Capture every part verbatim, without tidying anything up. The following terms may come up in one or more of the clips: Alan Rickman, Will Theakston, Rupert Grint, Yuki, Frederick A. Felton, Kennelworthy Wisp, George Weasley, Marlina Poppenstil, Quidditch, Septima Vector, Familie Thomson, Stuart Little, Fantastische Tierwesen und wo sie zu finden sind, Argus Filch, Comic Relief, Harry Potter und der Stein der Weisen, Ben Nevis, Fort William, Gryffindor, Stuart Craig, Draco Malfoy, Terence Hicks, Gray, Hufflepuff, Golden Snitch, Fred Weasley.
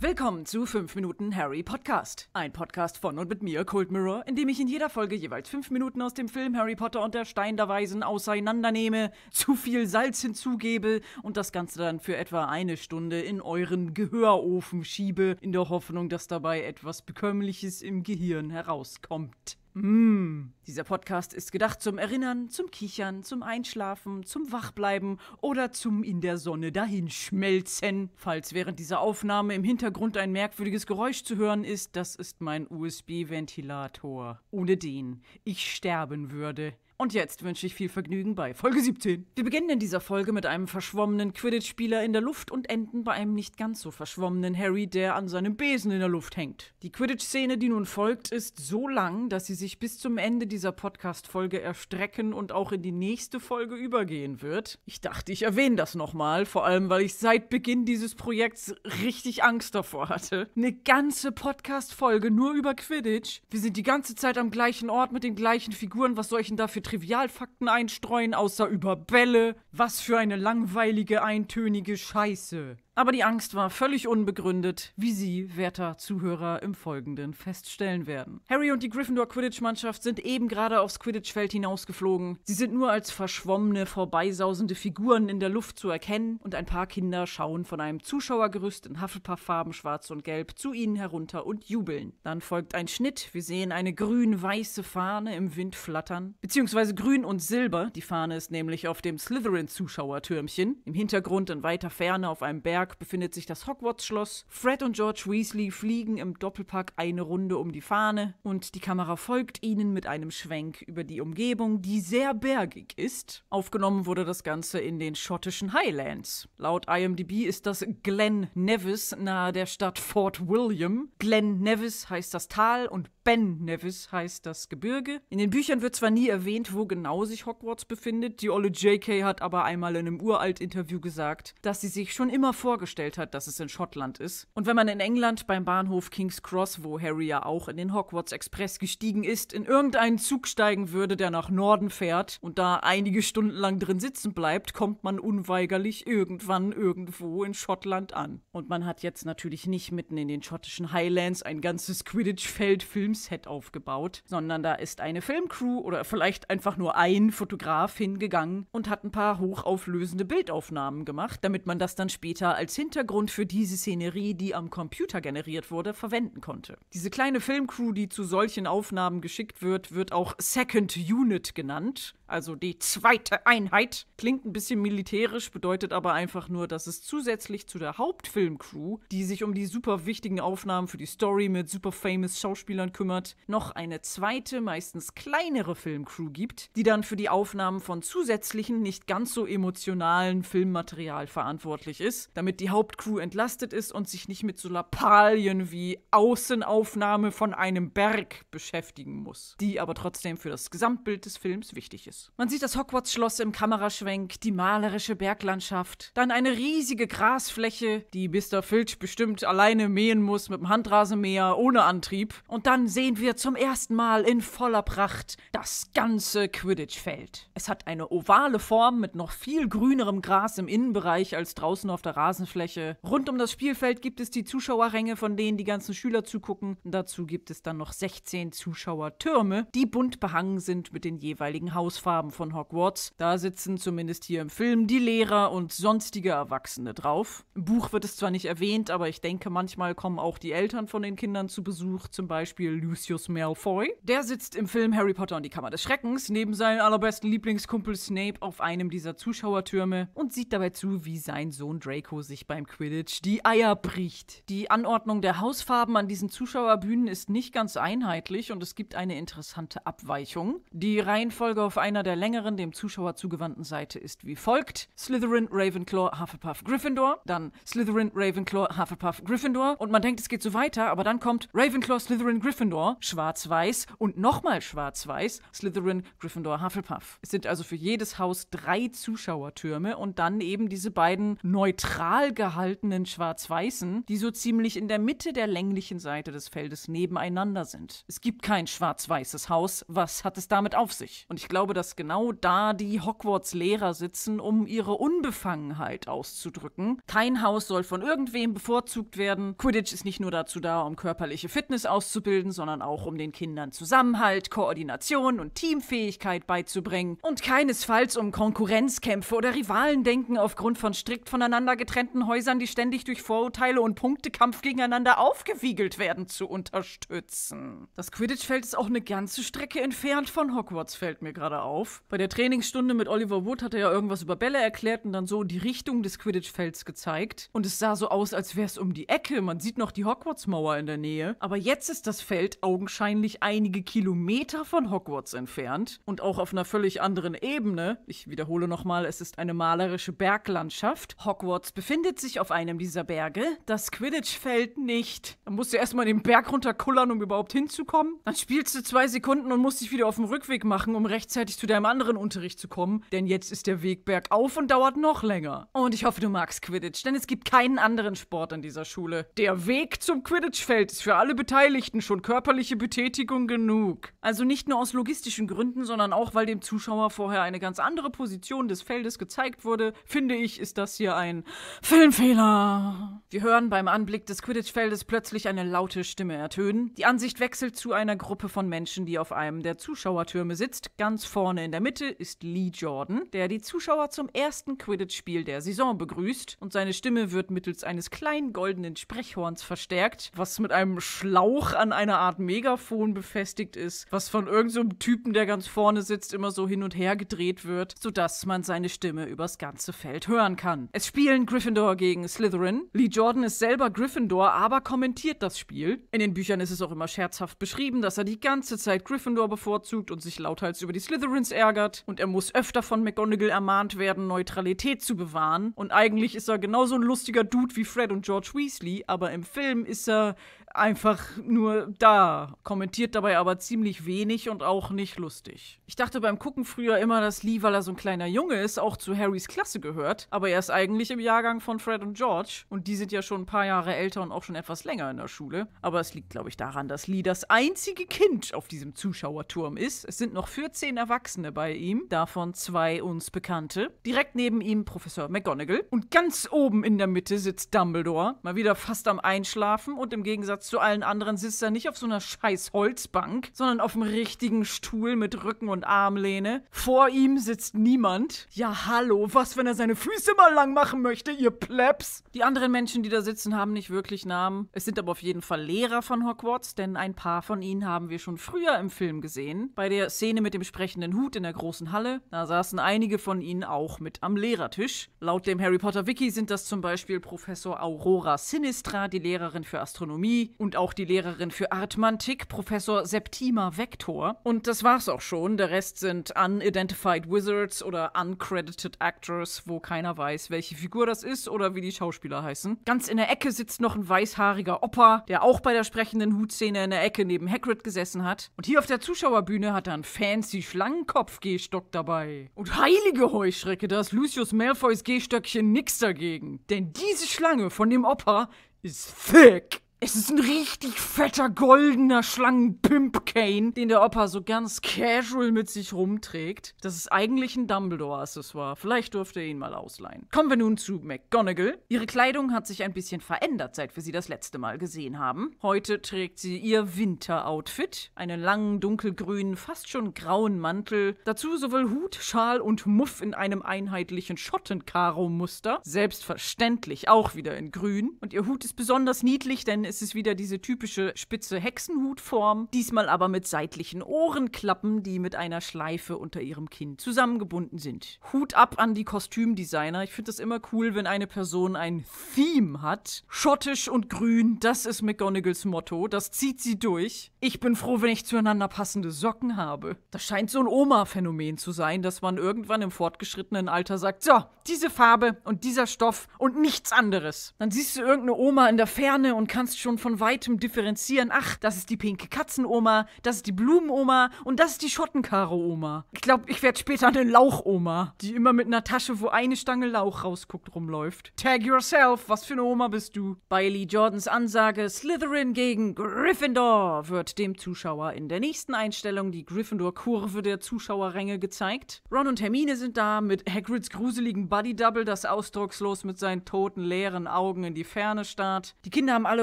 Willkommen zu fünf Minuten Harry Podcast. Ein Podcast von und mit mir, Cold Mirror, in dem ich in jeder Folge jeweils fünf Minuten aus dem Film Harry Potter und der Stein der Weisen auseinandernehme, zu viel Salz hinzugebe und das Ganze dann für etwa eine Stunde in euren Gehörofen schiebe, in der Hoffnung, dass dabei etwas Bekömmliches im Gehirn herauskommt. Mmh. Dieser Podcast ist gedacht zum Erinnern, zum Kichern, zum Einschlafen, zum Wachbleiben oder zum in der Sonne dahinschmelzen. Falls während dieser Aufnahme im Hintergrund ein merkwürdiges Geräusch zu hören ist, das ist mein U S B-Ventilator. Ohne den ich sterben würde. Und jetzt wünsche ich viel Vergnügen bei Folge siebzehn. Wir beginnen in dieser Folge mit einem verschwommenen Quidditch-Spieler in der Luft und enden bei einem nicht ganz so verschwommenen Harry, der an seinem Besen in der Luft hängt. Die Quidditch-Szene, die nun folgt, ist so lang, dass sie sich bis zum Ende dieser Podcast-Folge erstrecken und auch in die nächste Folge übergehen wird. Ich dachte, ich erwähne das nochmal, vor allem, weil ich seit Beginn dieses Projekts richtig Angst davor hatte. Eine ganze Podcast-Folge nur über Quidditch. Wir sind die ganze Zeit am gleichen Ort mit den gleichen Figuren. Was soll ich denn dafür tun? Trivialfakten einstreuen, außer über Bälle. Was für eine langweilige, eintönige Scheiße. Aber die Angst war völlig unbegründet, wie Sie, werter Zuhörer, im Folgenden feststellen werden. Harry und die Gryffindor-Quidditch-Mannschaft sind eben gerade aufs Quidditch-Feld hinausgeflogen. Sie sind nur als verschwommene, vorbeisausende Figuren in der Luft zu erkennen und ein paar Kinder schauen von einem Zuschauergerüst in Hufflepuff-Farben schwarz und gelb zu ihnen herunter und jubeln. Dann folgt ein Schnitt, wir sehen eine grün-weiße Fahne im Wind flattern, beziehungsweise grün und silber, die Fahne ist nämlich auf dem Slytherin-Zuschauertürmchen, im Hintergrund in weiter Ferne auf einem Berg befindet sich das Hogwarts-Schloss. Fred und George Weasley fliegen im Doppelpack eine Runde um die Fahne und die Kamera folgt ihnen mit einem Schwenk über die Umgebung, die sehr bergig ist. Aufgenommen wurde das Ganze in den schottischen Highlands. Laut I M D B ist das Glen Nevis nahe der Stadt Fort William. Glen Nevis heißt das Tal und Ben Nevis heißt das Gebirge. In den Büchern wird zwar nie erwähnt, wo genau sich Hogwarts befindet, die olle J K hat aber einmal in einem uralt Interview gesagt, dass sie sich schon immer vor vorgestellt hat, dass es in Schottland ist. Und wenn man in England beim Bahnhof King's Cross, wo Harry ja auch in den Hogwarts Express gestiegen ist, in irgendeinen Zug steigen würde, der nach Norden fährt und da einige Stunden lang drin sitzen bleibt, kommt man unweigerlich irgendwann irgendwo in Schottland an. Und man hat jetzt natürlich nicht mitten in den schottischen Highlands ein ganzes Quidditch-Feld-Filmset aufgebaut, sondern da ist eine Filmcrew oder vielleicht einfach nur ein Fotograf hingegangen und hat ein paar hochauflösende Bildaufnahmen gemacht, damit man das dann später als Hintergrund für diese Szenerie, die am Computer generiert wurde, verwenden konnte. Diese kleine Filmcrew, die zu solchen Aufnahmen geschickt wird, wird auch Second Unit genannt, also die zweite Einheit. Klingt ein bisschen militärisch, bedeutet aber einfach nur, dass es zusätzlich zu der Hauptfilmcrew, die sich um die super wichtigen Aufnahmen für die Story mit super famous Schauspielern kümmert, noch eine zweite, meistens kleinere Filmcrew gibt, die dann für die Aufnahmen von zusätzlichen, nicht ganz so emotionalen Filmmaterial verantwortlich ist, damit die Hauptcrew entlastet ist und sich nicht mit so Lappalien wie Außenaufnahme von einem Berg beschäftigen muss, die aber trotzdem für das Gesamtbild des Films wichtig ist. Man sieht das Hogwarts-Schloss im Kameraschwenk, die malerische Berglandschaft, dann eine riesige Grasfläche, die Mister Filch bestimmt alleine mähen muss mit dem Handrasenmäher ohne Antrieb. Und dann sehen wir zum ersten Mal in voller Pracht das ganze Quidditch-Feld. Es hat eine ovale Form mit noch viel grünerem Gras im Innenbereich als draußen auf der Rasenfläche. Fläche. Rund um das Spielfeld gibt es die Zuschauerränge, von denen die ganzen Schüler zugucken. Dazu gibt es dann noch sechzehn Zuschauertürme, die bunt behangen sind mit den jeweiligen Hausfarben von Hogwarts. Da sitzen zumindest hier im Film die Lehrer und sonstige Erwachsene drauf. Im Buch wird es zwar nicht erwähnt, aber ich denke, manchmal kommen auch die Eltern von den Kindern zu Besuch, zum Beispiel Lucius Malfoy. Der sitzt im Film Harry Potter und die Kammer des Schreckens neben seinem allerbesten Lieblingskumpel Snape auf einem dieser Zuschauertürme und sieht dabei zu, wie sein Sohn Draco sich beim Quidditch die Eier bricht. Die Anordnung der Hausfarben an diesen Zuschauerbühnen ist nicht ganz einheitlich und es gibt eine interessante Abweichung. Die Reihenfolge auf einer der längeren, dem Zuschauer zugewandten Seite ist wie folgt. Slytherin, Ravenclaw, Hufflepuff, Gryffindor, dann Slytherin, Ravenclaw, Hufflepuff, Gryffindor und man denkt, es geht so weiter, aber dann kommt Ravenclaw, Slytherin, Gryffindor Gryffindor, schwarz-weiß und nochmal schwarz-weiß, Slytherin, Gryffindor, Hufflepuff. Es sind also für jedes Haus drei Zuschauertürme und dann eben diese beiden neutral gehaltenen schwarz-weißen, die so ziemlich in der Mitte der länglichen Seite des Feldes nebeneinander sind. Es gibt kein schwarz-weißes Haus, was hat es damit auf sich? Und ich glaube, dass genau da die Hogwarts-Lehrer sitzen, um ihre Unbefangenheit auszudrücken. Kein Haus soll von irgendwem bevorzugt werden. Quidditch ist nicht nur dazu da, um körperliche Fitness auszubilden, sondern auch um den Kindern Zusammenhalt, Koordination und Teamfähigkeit beizubringen und keinesfalls um Konkurrenzkämpfe oder Rivalendenken aufgrund von strikt voneinander getrennten Häusern, die ständig durch Vorurteile und Punktekampf gegeneinander aufgewiegelt werden, zu unterstützen. Das Quidditch-Feld ist auch eine ganze Strecke entfernt von Hogwarts, fällt mir gerade auf. Bei der Trainingsstunde mit Oliver Wood hat er ja irgendwas über Bälle erklärt und dann so die Richtung des Quidditch-Felds gezeigt. Und es sah so aus, als wäre es um die Ecke. Man sieht noch die Hogwarts-Mauer in der Nähe. Aber jetzt ist das Feld augenscheinlich einige Kilometer von Hogwarts entfernt und auch auf einer völlig anderen Ebene. Ich wiederhole nochmal, es ist eine malerische Berglandschaft. Hogwarts befindet sich auf einem dieser Berge, das Quidditch-Feld nicht. Dann musst du erstmal den Berg runterkullern, um überhaupt hinzukommen. Dann spielst du zwei Sekunden und musst dich wieder auf den Rückweg machen, um rechtzeitig zu deinem anderen Unterricht zu kommen. Denn jetzt ist der Weg bergauf und dauert noch länger. Und ich hoffe, du magst Quidditch, denn es gibt keinen anderen Sport an dieser Schule. Der Weg zum Quidditch-Feld ist für alle Beteiligten schon körperliche Betätigung genug. Also nicht nur aus logistischen Gründen, sondern auch, weil dem Zuschauer vorher eine ganz andere Position des Feldes gezeigt wurde, finde ich, ist das hier ein Filmfehler. Wir hören beim Anblick des Quidditch-Feldes plötzlich eine laute Stimme ertönen. Die Ansicht wechselt zu einer Gruppe von Menschen, die auf einem der Zuschauertürme sitzt. Ganz vorne in der Mitte ist Lee Jordan, der die Zuschauer zum ersten Quidditch-Spiel der Saison begrüßt und seine Stimme wird mittels eines kleinen goldenen Sprechhorns verstärkt, was mit einem Schlauch an einer Art Megafon befestigt ist, was von irgendeinem Typen, der ganz vorne sitzt, immer so hin und her gedreht wird, sodass man seine Stimme übers ganze Feld hören kann. Es spielen Gryffindor gegen Slytherin. Lee Jordan ist selber Gryffindor, aber kommentiert das Spiel. In den Büchern ist es auch immer scherzhaft beschrieben, dass er die ganze Zeit Gryffindor bevorzugt und sich lauthals über die Slytherins ärgert und er muss öfter von McGonagall ermahnt werden, Neutralität zu bewahren. Und eigentlich ist er genauso ein lustiger Dude wie Fred und George Weasley, aber im Film ist er einfach nur da, kommentiert dabei aber ziemlich wenig und auch nicht lustig. Ich dachte beim Gucken früher immer, dass Lee, weil er so ein kleiner Junge ist, auch zu Harrys Klasse gehört, aber er ist eigentlich im Jahrgang von Fred und George und die sind ja schon ein paar Jahre älter und auch schon etwas länger in der Schule. Aber es liegt, glaube ich, daran, dass Lee das einzige Kind auf diesem Zuschauerturm ist. Es sind noch vierzehn Erwachsene bei ihm, davon zwei uns Bekannte. Direkt neben ihm Professor McGonagall und ganz oben in der Mitte sitzt Dumbledore, mal wieder fast am Einschlafen und im Gegensatz zu allen anderen sitzt er nicht auf so einer scheiß Holzbank, sondern auf einem richtigen Stuhl mit Rücken- und Armlehne. Vor ihm sitzt niemand. Ja, hallo, was, wenn er seine Füße mal lang machen möchte, ihr Plebs? Die anderen Menschen, die da sitzen, haben nicht wirklich Namen. Es sind aber auf jeden Fall Lehrer von Hogwarts, denn ein paar von ihnen haben wir schon früher im Film gesehen. Bei der Szene mit dem sprechenden Hut in der großen Halle, da saßen einige von ihnen auch mit am Lehrertisch. Laut dem Harry Potter Wiki sind das zum Beispiel Professor Aurora Sinistra, die Lehrerin für Astronomie, und auch die Lehrerin für Arithmantik, Professor Septima Vector. Und das war's auch schon. Der Rest sind Unidentified Wizards oder Uncredited Actors, wo keiner weiß, welche Figur das ist oder wie die Schauspieler heißen. Ganz in der Ecke sitzt noch ein weißhaariger Opa, der auch bei der sprechenden Hutszene in der Ecke neben Hagrid gesessen hat. Und hier auf der Zuschauerbühne hat er einen fancy Schlangenkopf-Gehstock dabei. Und heilige Heuschrecke, da ist Lucius Malfoys Gehstöckchen nix dagegen. Denn diese Schlange von dem Opa ist thick. Es ist ein richtig fetter, goldener Schlangen-Pimp-Cane, den der Opa so ganz casual mit sich rumträgt. Das ist eigentlich ein Dumbledore-Accessoire. Vielleicht durfte er ihn mal ausleihen. Kommen wir nun zu McGonagall. Ihre Kleidung hat sich ein bisschen verändert, seit wir sie das letzte Mal gesehen haben. Heute trägt sie ihr Winteroutfit. Einen langen, dunkelgrünen, fast schon grauen Mantel. Dazu sowohl Hut, Schal und Muff in einem einheitlichen Schottenkaro-Muster. Selbstverständlich auch wieder in grün. Und ihr Hut ist besonders niedlich, denn es ist wieder diese typische spitze Hexenhutform, diesmal aber mit seitlichen Ohrenklappen, die mit einer Schleife unter ihrem Kinn zusammengebunden sind. Hut ab an die Kostümdesigner. Ich finde das immer cool, wenn eine Person ein Theme hat. Schottisch und grün, das ist McGonagalls Motto. Das zieht sie durch. Ich bin froh, wenn ich zueinander passende Socken habe. Das scheint so ein Oma-Phänomen zu sein, dass man irgendwann im fortgeschrittenen Alter sagt, so, diese Farbe und dieser Stoff und nichts anderes. Dann siehst du irgendeine Oma in der Ferne und kannst schon von Weitem differenzieren. Ach, das ist die pinke Katzenoma, das ist die Blumenoma und das ist die Schottenkaro-Oma. Ich glaube, ich werde später eine Lauchoma, die immer mit einer Tasche, wo eine Stange Lauch rausguckt, rumläuft. Tag yourself, was für eine Oma bist du? Bei Lee Jordans Ansage, Slytherin gegen Gryffindor, wird dem Zuschauer in der nächsten Einstellung die Gryffindor-Kurve der Zuschauerränge gezeigt. Ron und Hermine sind da mit Hagrids gruseligen Buddy-Double, das ausdruckslos mit seinen toten, leeren Augen in die Ferne starrt. Die Kinder haben alle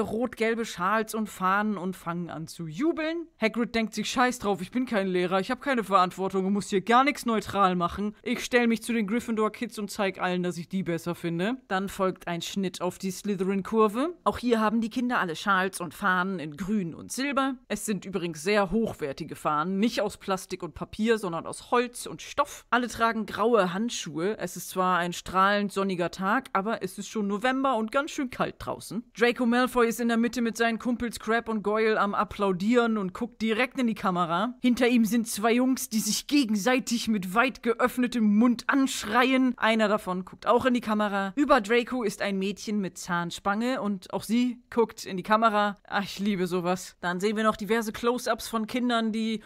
rot-gelbe Schals und Fahnen und fangen an zu jubeln. Hagrid denkt sich, scheiß drauf, ich bin kein Lehrer, ich habe keine Verantwortung und muss hier gar nichts neutral machen. Ich stelle mich zu den Gryffindor-Kids und zeige allen, dass ich die besser finde. Dann folgt ein Schnitt auf die Slytherin-Kurve. Auch hier haben die Kinder alle Schals und Fahnen in Grün und Silber. Es sind übrigens sehr hochwertige Fahnen, nicht aus Plastik und Papier, sondern aus Holz und Stoff. Alle tragen graue Handschuhe. Es ist zwar ein strahlend sonniger Tag, aber es ist schon November und ganz schön kalt draußen. Draco Malfoy ist in der Mitte mit seinen Kumpels Crabbe und Goyle am Applaudieren und guckt direkt in die Kamera. Hinter ihm sind zwei Jungs, die sich gegenseitig mit weit geöffnetem Mund anschreien. Einer davon guckt auch in die Kamera. Über Draco ist ein Mädchen mit Zahnspange und auch sie guckt in die Kamera. Ach, ich liebe sowas. Dann sehen wir noch diverse Close-Ups von Kindern, die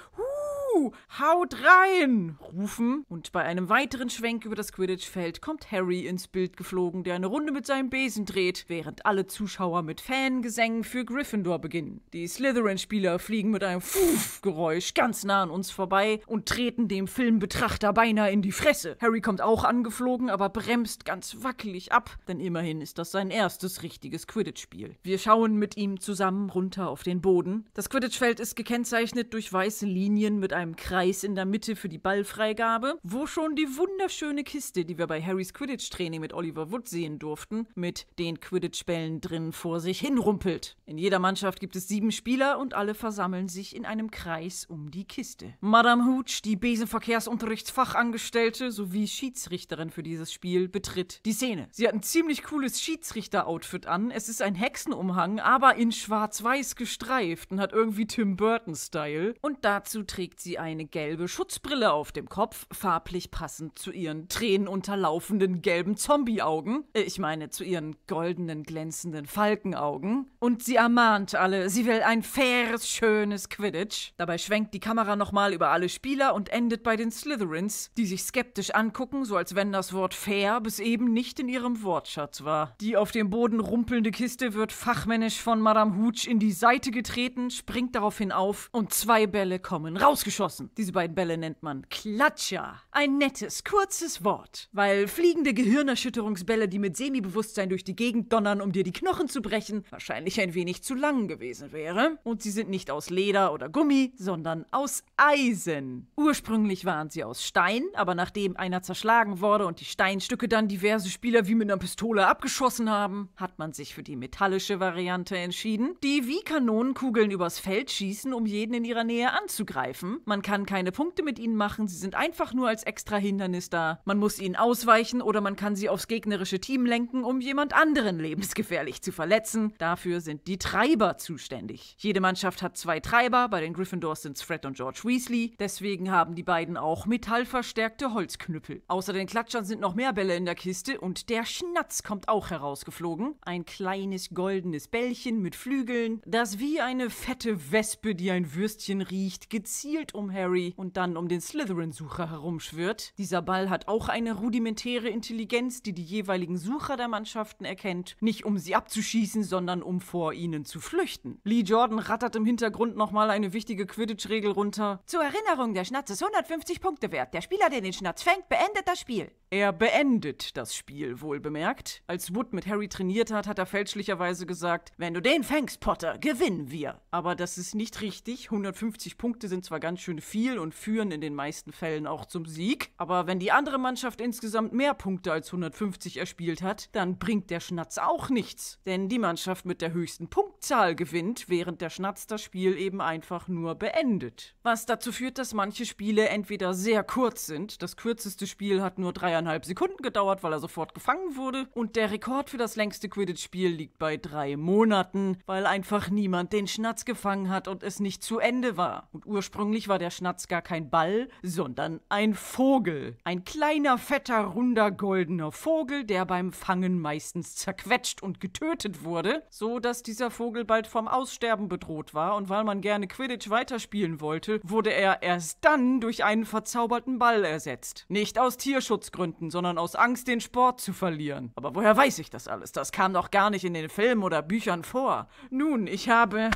haut rein rufen. Und bei einem weiteren Schwenk über das Quidditch-Feld kommt Harry ins Bild geflogen, der eine Runde mit seinem Besen dreht, während alle Zuschauer mit Fangesängen für Gryffindor beginnen. Die Slytherin-Spieler fliegen mit einem Fuff-Geräusch ganz nah an uns vorbei und treten dem Filmbetrachter beinahe in die Fresse. Harry kommt auch angeflogen, aber bremst ganz wackelig ab, denn immerhin ist das sein erstes richtiges Quidditch-Spiel. Wir schauen mit ihm zusammen runter auf den Boden. Das Quidditch-Feld ist gekennzeichnet durch weiße Linien mit einem Einem Kreis in der Mitte für die Ballfreigabe, wo schon die wunderschöne Kiste, die wir bei Harrys Quidditch-Training mit Oliver Wood sehen durften, mit den Quidditch-Bällen drin vor sich hinrumpelt. In jeder Mannschaft gibt es sieben Spieler und alle versammeln sich in einem Kreis um die Kiste. Madame Hooch, die Besenverkehrsunterrichtsfachangestellte sowie Schiedsrichterin für dieses Spiel, betritt die Szene. Sie hat ein ziemlich cooles Schiedsrichter-Outfit an. Es ist ein Hexenumhang, aber in schwarz-weiß gestreift und hat irgendwie Tim Burton-Style. Und dazu trägt sie eine gelbe Schutzbrille auf dem Kopf, farblich passend zu ihren tränenunterlaufenden gelben Zombieaugen. Ich meine, zu ihren goldenen, glänzenden Falkenaugen. Und sie ermahnt alle, sie will ein faires, schönes Quidditch. Dabei schwenkt die Kamera nochmal über alle Spieler und endet bei den Slytherins, die sich skeptisch angucken, so als wenn das Wort fair bis eben nicht in ihrem Wortschatz war. Die auf dem Boden rumpelnde Kiste wird fachmännisch von Madame Hooch in die Seite getreten, springt daraufhin auf und zwei Bälle kommen rausgeschossen. Diese beiden Bälle nennt man Klatscher. Ein nettes, kurzes Wort. Weil fliegende Gehirnerschütterungsbälle, die mit Semibewusstsein durch die Gegend donnern, um dir die Knochen zu brechen, wahrscheinlich ein wenig zu lang gewesen wäre. Und sie sind nicht aus Leder oder Gummi, sondern aus Eisen. Ursprünglich waren sie aus Stein, aber nachdem einer zerschlagen wurde und die Steinstücke dann diverse Spieler wie mit einer Pistole abgeschossen haben, hat man sich für die metallische Variante entschieden, die wie Kanonenkugeln übers Feld schießen, um jeden in ihrer Nähe anzugreifen. Man kann keine Punkte mit ihnen machen, sie sind einfach nur als extra Hindernis da. Man muss ihnen ausweichen oder man kann sie aufs gegnerische Team lenken, um jemand anderen lebensgefährlich zu verletzen. Dafür sind die Treiber zuständig. Jede Mannschaft hat zwei Treiber, bei den Gryffindors sind es Fred und George Weasley. Deswegen haben die beiden auch metallverstärkte Holzknüppel. Außer den Klatschern sind noch mehr Bälle in der Kiste und der Schnatz kommt auch herausgeflogen. Ein kleines goldenes Bällchen mit Flügeln, das wie eine fette Wespe, die ein Würstchen riecht, gezielt um um Harry und dann um den Slytherin-Sucher herumschwirrt. Dieser Ball hat auch eine rudimentäre Intelligenz, die die jeweiligen Sucher der Mannschaften erkennt, nicht um sie abzuschießen, sondern um vor ihnen zu flüchten. Lee Jordan rattert im Hintergrund nochmal eine wichtige Quidditch-Regel runter. Zur Erinnerung, der Schnatz ist hundertfünfzig Punkte wert. Der Spieler, der den Schnatz fängt, beendet das Spiel. Er beendet das Spiel, wohl bemerkt. Als Wood mit Harry trainiert hat, hat er fälschlicherweise gesagt, wenn du den fängst, Potter, gewinnen wir. Aber das ist nicht richtig. hundertfünfzig Punkte sind zwar ganz schön viel und führen in den meisten Fällen auch zum Sieg. Aber wenn die andere Mannschaft insgesamt mehr Punkte als hundertfünfzig erspielt hat, dann bringt der Schnatz auch nichts. Denn die Mannschaft mit der höchsten Punktzahl gewinnt, während der Schnatz das Spiel eben einfach nur beendet. Was dazu führt, dass manche Spiele entweder sehr kurz sind, das kürzeste Spiel hat nur dreieinhalb viereinhalb Sekunden gedauert, weil er sofort gefangen wurde. Und der Rekord für das längste Quidditch-Spiel liegt bei drei Monaten, weil einfach niemand den Schnatz gefangen hat und es nicht zu Ende war. Und ursprünglich war der Schnatz gar kein Ball, sondern ein Vogel. Ein kleiner, fetter, runder, goldener Vogel, der beim Fangen meistens zerquetscht und getötet wurde, so dass dieser Vogel bald vom Aussterben bedroht war. Und weil man gerne Quidditch weiterspielen wollte, wurde er erst dann durch einen verzauberten Ball ersetzt. Nicht aus Tierschutzgründen, sondern aus Angst, den Sport zu verlieren. Aber woher weiß ich das alles? Das kam doch gar nicht in den Filmen oder Büchern vor. Nun, ich habe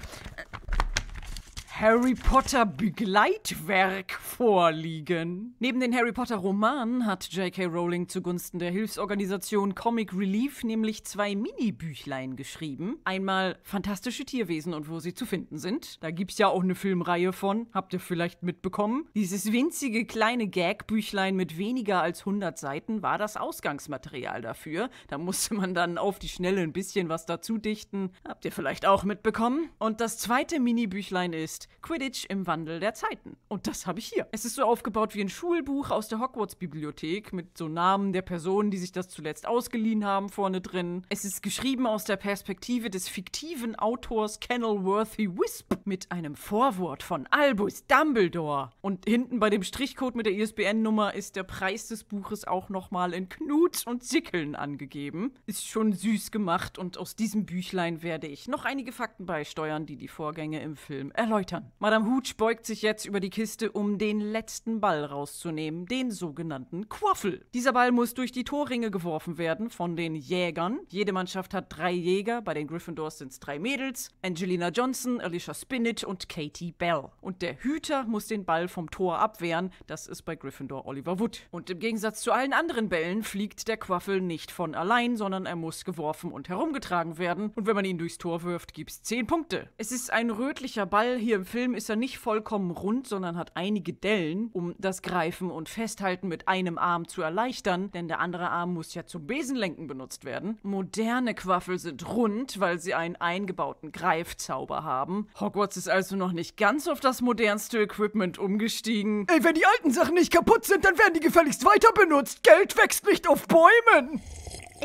Harry Potter Begleitwerk vorliegen. Neben den Harry Potter Romanen hat J K Rowling zugunsten der Hilfsorganisation Comic Relief nämlich zwei Mini-Büchlein geschrieben. Einmal Fantastische Tierwesen und wo sie zu finden sind. Da gibt's ja auch eine Filmreihe von, habt ihr vielleicht mitbekommen. Dieses winzige kleine Gag-Büchlein mit weniger als hundert Seiten war das Ausgangsmaterial dafür. Da musste man dann auf die Schnelle ein bisschen was dazu dichten. Habt ihr vielleicht auch mitbekommen. Und das zweite Mini-Büchlein ist Quidditch im Wandel der Zeiten. Und das habe ich hier. Es ist so aufgebaut wie ein Schulbuch aus der Hogwarts-Bibliothek mit so Namen der Personen, die sich das zuletzt ausgeliehen haben, vorne drin. Es ist geschrieben aus der Perspektive des fiktiven Autors Kennelworthy Wisp mit einem Vorwort von Albus Dumbledore. Und hinten bei dem Strichcode mit der I S B N-Nummer ist der Preis des Buches auch nochmal in Knuts und Sickeln angegeben. Ist schon süß gemacht und aus diesem Büchlein werde ich noch einige Fakten beisteuern, die die Vorgänge im Film erläutern. Madame Hooch beugt sich jetzt über die Kiste, um den letzten Ball rauszunehmen, den sogenannten Quaffle. Dieser Ball muss durch die Torringe geworfen werden von den Jägern. Jede Mannschaft hat drei Jäger, bei den Gryffindors sind es drei Mädels, Angelina Johnson, Alicia Spinach und Katie Bell. Und der Hüter muss den Ball vom Tor abwehren, das ist bei Gryffindor Oliver Wood. Und im Gegensatz zu allen anderen Bällen fliegt der Quaffle nicht von allein, sondern er muss geworfen und herumgetragen werden. Und wenn man ihn durchs Tor wirft, gibt's zehn Punkte. Es ist ein rötlicher Ball, hier im Film ist er nicht vollkommen rund, sondern hat einige Dellen, um das Greifen und Festhalten mit einem Arm zu erleichtern, denn der andere Arm muss ja zum Besenlenken benutzt werden. Moderne Quaffel sind rund, weil sie einen eingebauten Greifzauber haben. Hogwarts ist also noch nicht ganz auf das modernste Equipment umgestiegen. Ey, wenn die alten Sachen nicht kaputt sind, dann werden die gefälligst weiter benutzt. Geld wächst nicht auf Bäumen.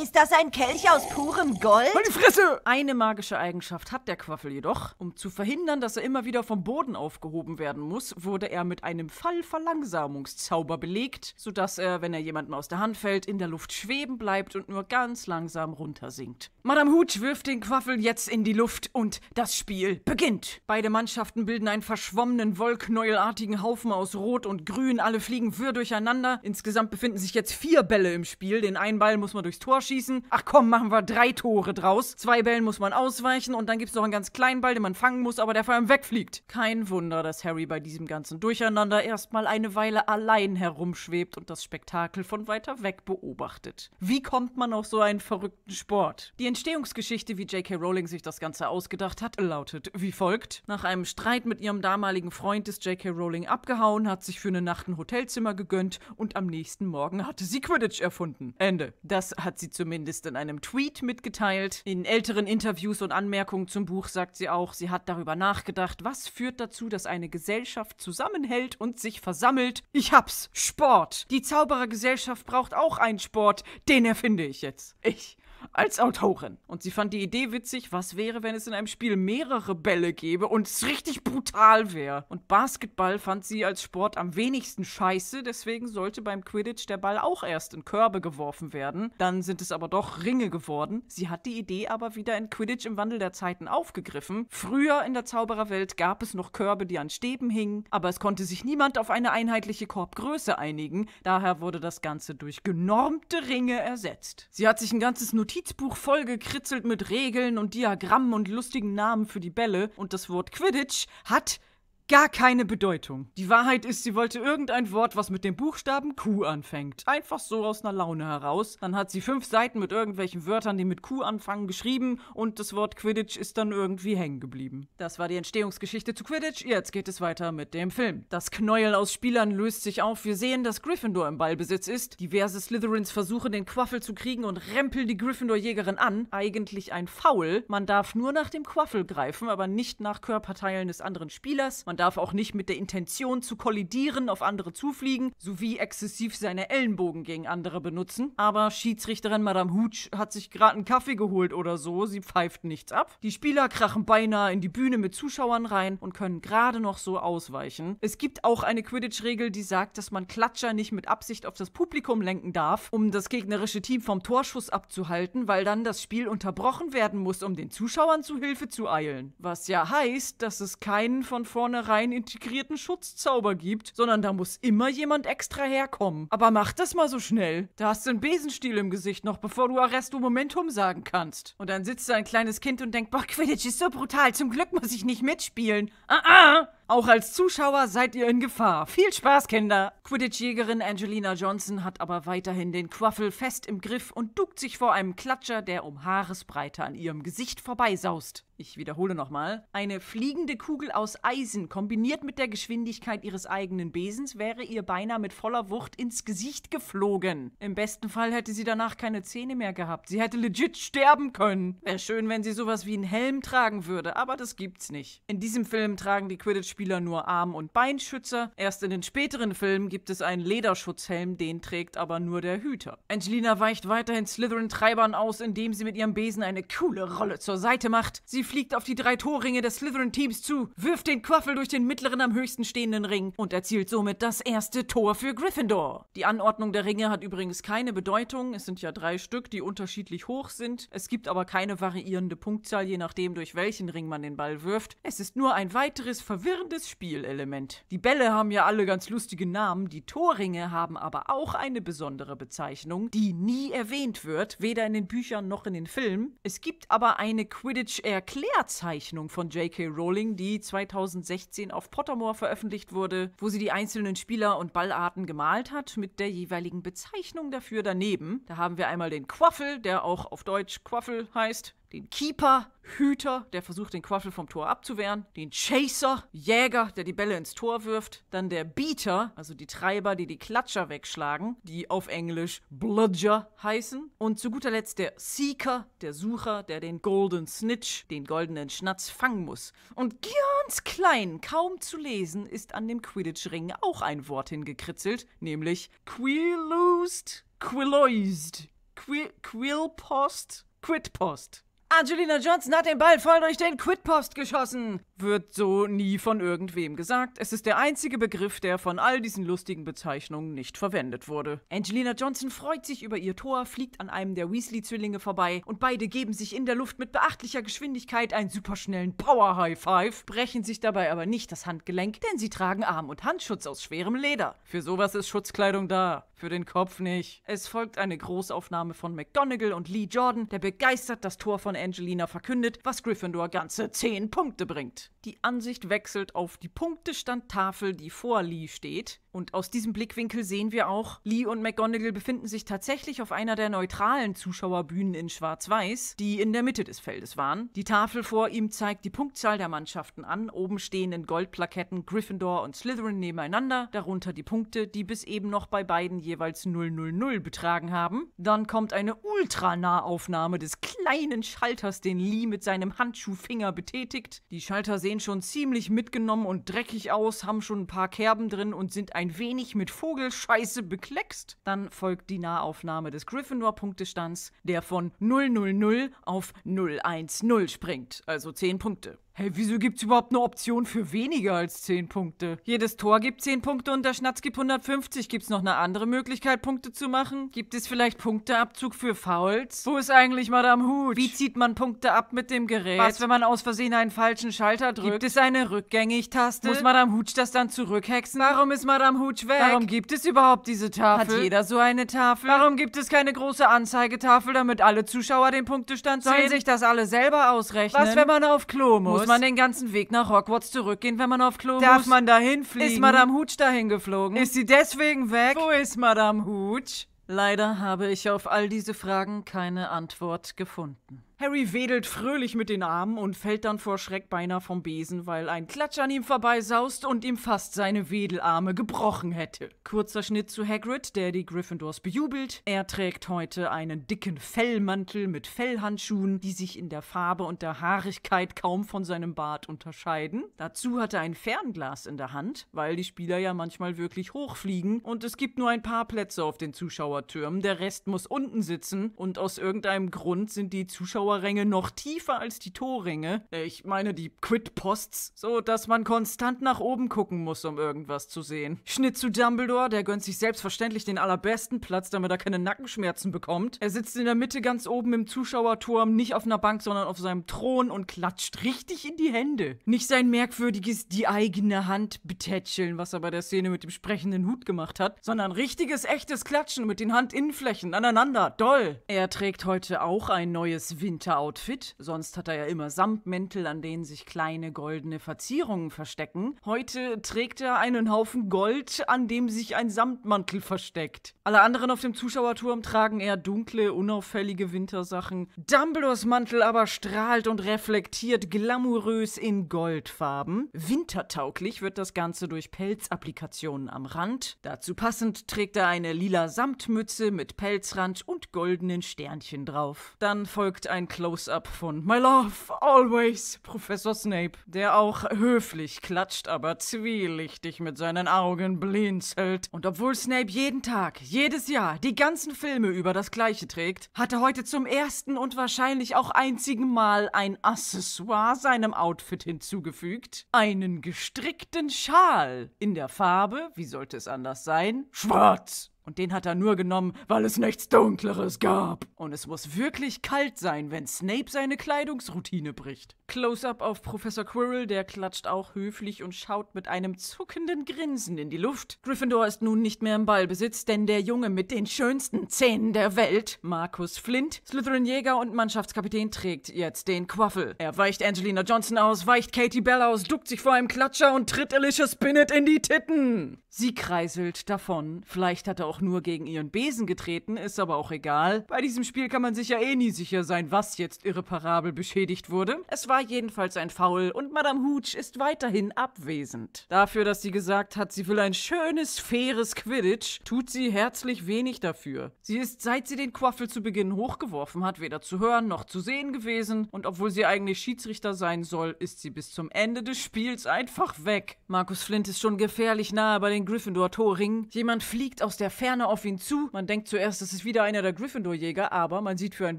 Ist das ein Kelch aus purem Gold? Meine Fresse! Eine magische Eigenschaft hat der Quaffle jedoch. Um zu verhindern, dass er immer wieder vom Boden aufgehoben werden muss, wurde er mit einem Fallverlangsamungszauber belegt, sodass er, wenn er jemandem aus der Hand fällt, in der Luft schweben bleibt und nur ganz langsam runtersinkt. Madame Hooch wirft den Quaffle jetzt in die Luft und das Spiel beginnt. Beide Mannschaften bilden einen verschwommenen, wollknäuelartigen Haufen aus Rot und Grün. Alle fliegen wirr durcheinander. Insgesamt befinden sich jetzt vier Bälle im Spiel. Den einen Ball muss man durchs Tor schießen. Ach komm, machen wir drei Tore draus. Zwei Bällen muss man ausweichen und dann gibt es noch einen ganz kleinen Ball, den man fangen muss, aber der vor allem wegfliegt. Kein Wunder, dass Harry bei diesem ganzen Durcheinander erstmal eine Weile allein herumschwebt und das Spektakel von weiter weg beobachtet. Wie kommt man auf so einen verrückten Sport? Die Entstehungsgeschichte, wie J K Rowling sich das Ganze ausgedacht hat, lautet wie folgt. Nach einem Streit mit ihrem damaligen Freund ist J K Rowling abgehauen, hat sich für eine Nacht ein Hotelzimmer gegönnt und am nächsten Morgen hatte sie Quidditch erfunden. Ende. Das hat sie zumindest in einem Tweet mitgeteilt. In älteren Interviews und Anmerkungen zum Buch sagt sie auch, sie hat darüber nachgedacht, was führt dazu, dass eine Gesellschaft zusammenhält und sich versammelt. Ich hab's. Sport. Die Zauberergesellschaft braucht auch einen Sport. Den erfinde ich jetzt. Ich. Als Autorin. Und sie fand die Idee witzig, was wäre, wenn es in einem Spiel mehrere Bälle gäbe und es richtig brutal wäre. Und Basketball fand sie als Sport am wenigsten scheiße, deswegen sollte beim Quidditch der Ball auch erst in Körbe geworfen werden. Dann sind es aber doch Ringe geworden. Sie hat die Idee aber wieder in Quidditch im Wandel der Zeiten aufgegriffen. Früher in der Zaubererwelt gab es noch Körbe, die an Stäben hingen, aber es konnte sich niemand auf eine einheitliche Korbgröße einigen. Daher wurde das Ganze durch genormte Ringe ersetzt. Sie hat sich ein ganzes Notiz Notizbuch voll gekritzelt mit Regeln und Diagrammen und lustigen Namen für die Bälle und das Wort Quidditch hat gar keine Bedeutung. Die Wahrheit ist, sie wollte irgendein Wort, was mit dem Buchstaben Q anfängt. Einfach so aus einer Laune heraus. Dann hat sie fünf Seiten mit irgendwelchen Wörtern, die mit Q anfangen, geschrieben und das Wort Quidditch ist dann irgendwie hängen geblieben. Das war die Entstehungsgeschichte zu Quidditch. Jetzt geht es weiter mit dem Film. Das Knäuel aus Spielern löst sich auf. Wir sehen, dass Gryffindor im Ballbesitz ist. Diverse Slytherins versuchen, den Quaffle zu kriegen und rempeln die Gryffindor-Jägerin an. Eigentlich ein Foul. Man darf nur nach dem Quaffle greifen, aber nicht nach Körperteilen des anderen Spielers. Man darf auch nicht mit der Intention zu kollidieren auf andere zufliegen, sowie exzessiv seine Ellenbogen gegen andere benutzen. Aber Schiedsrichterin Madame Hooch hat sich gerade einen Kaffee geholt oder so, sie pfeift nichts ab. Die Spieler krachen beinahe in die Bühne mit Zuschauern rein und können gerade noch so ausweichen. Es gibt auch eine Quidditch-Regel, die sagt, dass man Klatscher nicht mit Absicht auf das Publikum lenken darf, um das gegnerische Team vom Torschuss abzuhalten, weil dann das Spiel unterbrochen werden muss, um den Zuschauern zu Hilfe zu eilen. Was ja heißt, dass es keinen von vornherein integrierten Schutzzauber gibt, sondern da muss immer jemand extra herkommen. Aber mach das mal so schnell. Da hast du einen Besenstiel im Gesicht noch, bevor du Arresto Momentum sagen kannst. Und dann sitzt da ein kleines Kind und denkt, boah, Quidditch ist so brutal, zum Glück muss ich nicht mitspielen. Ah, ah! Auch als Zuschauer seid ihr in Gefahr. Viel Spaß, Kinder! Quidditch-Jägerin Angelina Johnson hat aber weiterhin den Quaffle fest im Griff und duckt sich vor einem Klatscher, der um Haaresbreite an ihrem Gesicht vorbeisaust. Ich wiederhole nochmal. Eine fliegende Kugel aus Eisen kombiniert mit der Geschwindigkeit ihres eigenen Besens wäre ihr beinahe mit voller Wucht ins Gesicht geflogen. Im besten Fall hätte sie danach keine Zähne mehr gehabt. Sie hätte legit sterben können. Wäre schön, wenn sie sowas wie einen Helm tragen würde, aber das gibt's nicht. In diesem Film tragen die Quidditch-Spieler nur Arm- und Beinschützer. Erst in den späteren Filmen gibt es einen Lederschutzhelm, den trägt aber nur der Hüter. Angelina weicht weiterhin Slytherin-Treibern aus, indem sie mit ihrem Besen eine coole Rolle zur Seite macht. Sie fliegt auf die drei Torringe des Slytherin-Teams zu, wirft den Quaffle durch den mittleren am höchsten stehenden Ring und erzielt somit das erste Tor für Gryffindor. Die Anordnung der Ringe hat übrigens keine Bedeutung. Es sind ja drei Stück, die unterschiedlich hoch sind. Es gibt aber keine variierende Punktzahl, je nachdem, durch welchen Ring man den Ball wirft. Es ist nur ein weiteres verwirrendes Das Spielelement. Die Bälle haben ja alle ganz lustige Namen, die Torringe haben aber auch eine besondere Bezeichnung, die nie erwähnt wird, weder in den Büchern noch in den Filmen. Es gibt aber eine Quidditch-Erklärzeichnung von J K Rowling, die zweitausendsechzehn auf Pottermore veröffentlicht wurde, wo sie die einzelnen Spieler und Ballarten gemalt hat, mit der jeweiligen Bezeichnung dafür daneben. Da haben wir einmal den Quaffle, der auch auf Deutsch Quaffle heißt, den Keeper, Hüter, der versucht, den Quaffle vom Tor abzuwehren, den Chaser, Jäger, der die Bälle ins Tor wirft, dann der Beater, also die Treiber, die die Klatscher wegschlagen, die auf Englisch Bludger heißen, und zu guter Letzt der Seeker, der Sucher, der den Golden Snitch, den goldenen Schnatz, fangen muss. Und ganz klein, kaum zu lesen, ist an dem Quidditch-Ring auch ein Wort hingekritzelt, nämlich Quilloosed, Quilloised, Quillpost, Quidpost. Angelina Johnson hat den Ball voll durch den Quidpost geschossen. Wird so nie von irgendwem gesagt. Es ist der einzige Begriff, der von all diesen lustigen Bezeichnungen nicht verwendet wurde. Angelina Johnson freut sich über ihr Tor, fliegt an einem der Weasley-Zwillinge vorbei und beide geben sich in der Luft mit beachtlicher Geschwindigkeit einen superschnellen Power-High-Five, brechen sich dabei aber nicht das Handgelenk, denn sie tragen Arm- und Handschutz aus schwerem Leder. Für sowas ist Schutzkleidung da, für den Kopf nicht. Es folgt eine Großaufnahme von McGonagall und Lee Jordan, der begeistert das Tor von Angelina verkündet, was Gryffindor ganze zehn Punkte bringt. Die Ansicht wechselt auf die Punktestandtafel, die vor Lee steht. Und aus diesem Blickwinkel sehen wir auch, Lee und McGonagall befinden sich tatsächlich auf einer der neutralen Zuschauerbühnen in Schwarz-Weiß, die in der Mitte des Feldes waren. Die Tafel vor ihm zeigt die Punktzahl der Mannschaften an. Oben stehen in Goldplaketten Gryffindor und Slytherin nebeneinander, darunter die Punkte, die bis eben noch bei beiden jeweils null null null betragen haben. Dann kommt eine Ultranahaufnahme des kleinen Schalters, den Lee mit seinem Handschuhfinger betätigt. Die Schalter sehen schon ziemlich mitgenommen und dreckig aus, haben schon ein paar Kerben drin und sind ein ein wenig mit Vogelscheiße bekleckst. Dann folgt die Nahaufnahme des Gryffindor-Punktestands, der von null null null auf null eins null springt, also zehn Punkte. Hey, wieso gibt's überhaupt eine Option für weniger als zehn Punkte? Jedes Tor gibt zehn Punkte und der Schnatz gibt hundertfünfzig. Gibt's noch eine andere Möglichkeit, Punkte zu machen? Gibt es vielleicht Punkteabzug für Fouls? Wo ist eigentlich Madame Hooch? Wie zieht man Punkte ab mit dem Gerät? Was, wenn man aus Versehen einen falschen Schalter drückt? Gibt es eine Rückgängig-Taste? Muss Madame Hooch das dann zurückhexen? Warum ist Madame Hooch weg? Warum gibt es überhaupt diese Tafel? Hat jeder so eine Tafel? Warum gibt es keine große Anzeigetafel, damit alle Zuschauer den Punktestand sehen? Sollen sich das alle selber ausrechnen? Was, wenn man auf Klo muss? Muss man den ganzen Weg nach Hogwarts zurückgehen, wenn man auf Klo muss? Darf man dahin fliegen? Ist Madame Hooch dahin geflogen? Ist sie deswegen weg? Wo ist Madame Hooch? Leider habe ich auf all diese Fragen keine Antwort gefunden. Harry wedelt fröhlich mit den Armen und fällt dann vor Schreck beinahe vom Besen, weil ein Klatsch an ihm vorbeisaust und ihm fast seine Wedelarme gebrochen hätte. Kurzer Schnitt zu Hagrid, der die Gryffindors bejubelt. Er trägt heute einen dicken Fellmantel mit Fellhandschuhen, die sich in der Farbe und der Haarigkeit kaum von seinem Bart unterscheiden. Dazu hat er ein Fernglas in der Hand, weil die Spieler ja manchmal wirklich hochfliegen und es gibt nur ein paar Plätze auf den Zuschauertürmen. Der Rest muss unten sitzen und aus irgendeinem Grund sind die Zuschauer Ränge noch tiefer als die Torränge. Ich meine die Quid-Posts, so dass man konstant nach oben gucken muss, um irgendwas zu sehen. Schnitt zu Dumbledore, der gönnt sich selbstverständlich den allerbesten Platz, damit er keine Nackenschmerzen bekommt. Er sitzt in der Mitte ganz oben im Zuschauerturm, nicht auf einer Bank, sondern auf seinem Thron und klatscht richtig in die Hände. Nicht sein merkwürdiges die eigene Hand betätscheln, was er bei der Szene mit dem sprechenden Hut gemacht hat, sondern richtiges, echtes Klatschen mit den Handinnenflächen aneinander. Doll! Er trägt heute auch ein neues Wind Outfit. Sonst hat er ja immer Samtmäntel, an denen sich kleine goldene Verzierungen verstecken. Heute trägt er einen Haufen Gold, an dem sich ein Samtmantel versteckt. Alle anderen auf dem Zuschauerturm tragen eher dunkle, unauffällige Wintersachen. Dumbledores Mantel aber strahlt und reflektiert glamourös in Goldfarben. Wintertauglich wird das Ganze durch Pelzapplikationen am Rand. Dazu passend trägt er eine lila Samtmütze mit Pelzrand und goldenen Sternchen drauf. Dann folgt ein Close-Up von My Love, Always, Professor Snape, der auch höflich klatscht, aber zwielichtig mit seinen Augen blinzelt. Und obwohl Snape jeden Tag, jedes Jahr, die ganzen Filme über das Gleiche trägt, hat er heute zum ersten und wahrscheinlich auch einzigen Mal ein Accessoire seinem Outfit hinzugefügt. Einen gestrickten Schal in der Farbe, wie sollte es anders sein, schwarz. Und den hat er nur genommen, weil es nichts Dunkleres gab. Und es muss wirklich kalt sein, wenn Snape seine Kleidungsroutine bricht. Close-up auf Professor Quirrell, der klatscht auch höflich und schaut mit einem zuckenden Grinsen in die Luft. Gryffindor ist nun nicht mehr im Ballbesitz, denn der Junge mit den schönsten Zähnen der Welt, Marcus Flint, Slytherin-Jäger und Mannschaftskapitän, trägt jetzt den Quaffle. Er weicht Angelina Johnson aus, weicht Katie Bell aus, duckt sich vor einem Klatscher und tritt Alicia Spinnet in die Titten. Sie kreiselt davon. Vielleicht hat er auch nur gegen ihren Besen getreten, ist aber auch egal. Bei diesem Spiel kann man sich ja eh nie sicher sein, was jetzt irreparabel beschädigt wurde. Es war jedenfalls ein Foul und Madame Hooch ist weiterhin abwesend. Dafür, dass sie gesagt hat, sie will ein schönes, faires Quidditch, tut sie herzlich wenig dafür. Sie ist, seit sie den Quaffle zu Beginn hochgeworfen hat, weder zu hören noch zu sehen gewesen und obwohl sie eigentlich Schiedsrichter sein soll, ist sie bis zum Ende des Spiels einfach weg. Marcus Flint ist schon gefährlich nahe bei den Gryffindor-Torringen. Jemand fliegt aus der Ferne auf ihn zu. Man denkt zuerst, es ist wieder einer der Gryffindor-Jäger, aber man sieht für einen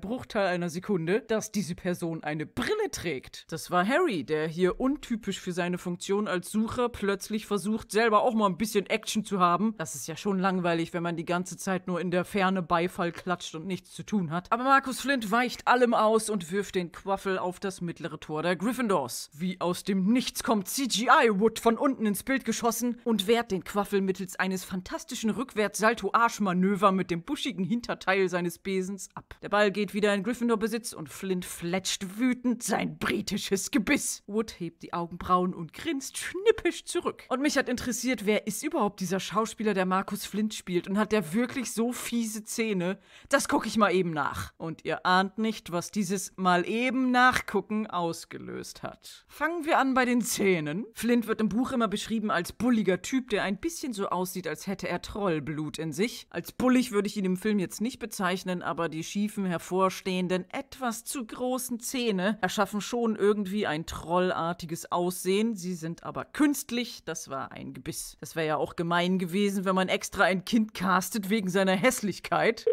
Bruchteil einer Sekunde, dass diese Person eine Brille trägt. Das war Harry, der hier untypisch für seine Funktion als Sucher plötzlich versucht, selber auch mal ein bisschen Action zu haben. Das ist ja schon langweilig, wenn man die ganze Zeit nur in der Ferne Beifall klatscht und nichts zu tun hat. Aber Marcus Flint weicht allem aus und wirft den Quaffle auf das mittlere Tor der Gryffindors. Wie aus dem Nichts kommt C G I-Wood von unten ins Bild geschossen und wehrt den Quaffle mittels eines fantastischen Rückwärtssaltos Salto-Arsch-Manöver mit dem buschigen Hinterteil seines Besens ab. Der Ball geht wieder in Gryffindor-Besitz und Flint fletscht wütend sein britisches Gebiss. Wood hebt die Augenbrauen und grinst schnippisch zurück. Und mich hat interessiert, wer ist überhaupt dieser Schauspieler, der Marcus Flint spielt und hat der wirklich so fiese Zähne? Das gucke ich mal eben nach. Und ihr ahnt nicht, was dieses mal eben nachgucken ausgelöst hat. Fangen wir an bei den Zähnen. Flint wird im Buch immer beschrieben als bulliger Typ, der ein bisschen so aussieht, als hätte er Trollblut in sich. Als bullig würde ich ihn im Film jetzt nicht bezeichnen, aber die schiefen, hervorstehenden, etwas zu großen Zähne erschaffen schon irgendwie ein trollartiges Aussehen. Sie sind aber künstlich. Das war ein Gebiss. Das wäre ja auch gemein gewesen, wenn man extra ein Kind castet wegen seiner Hässlichkeit.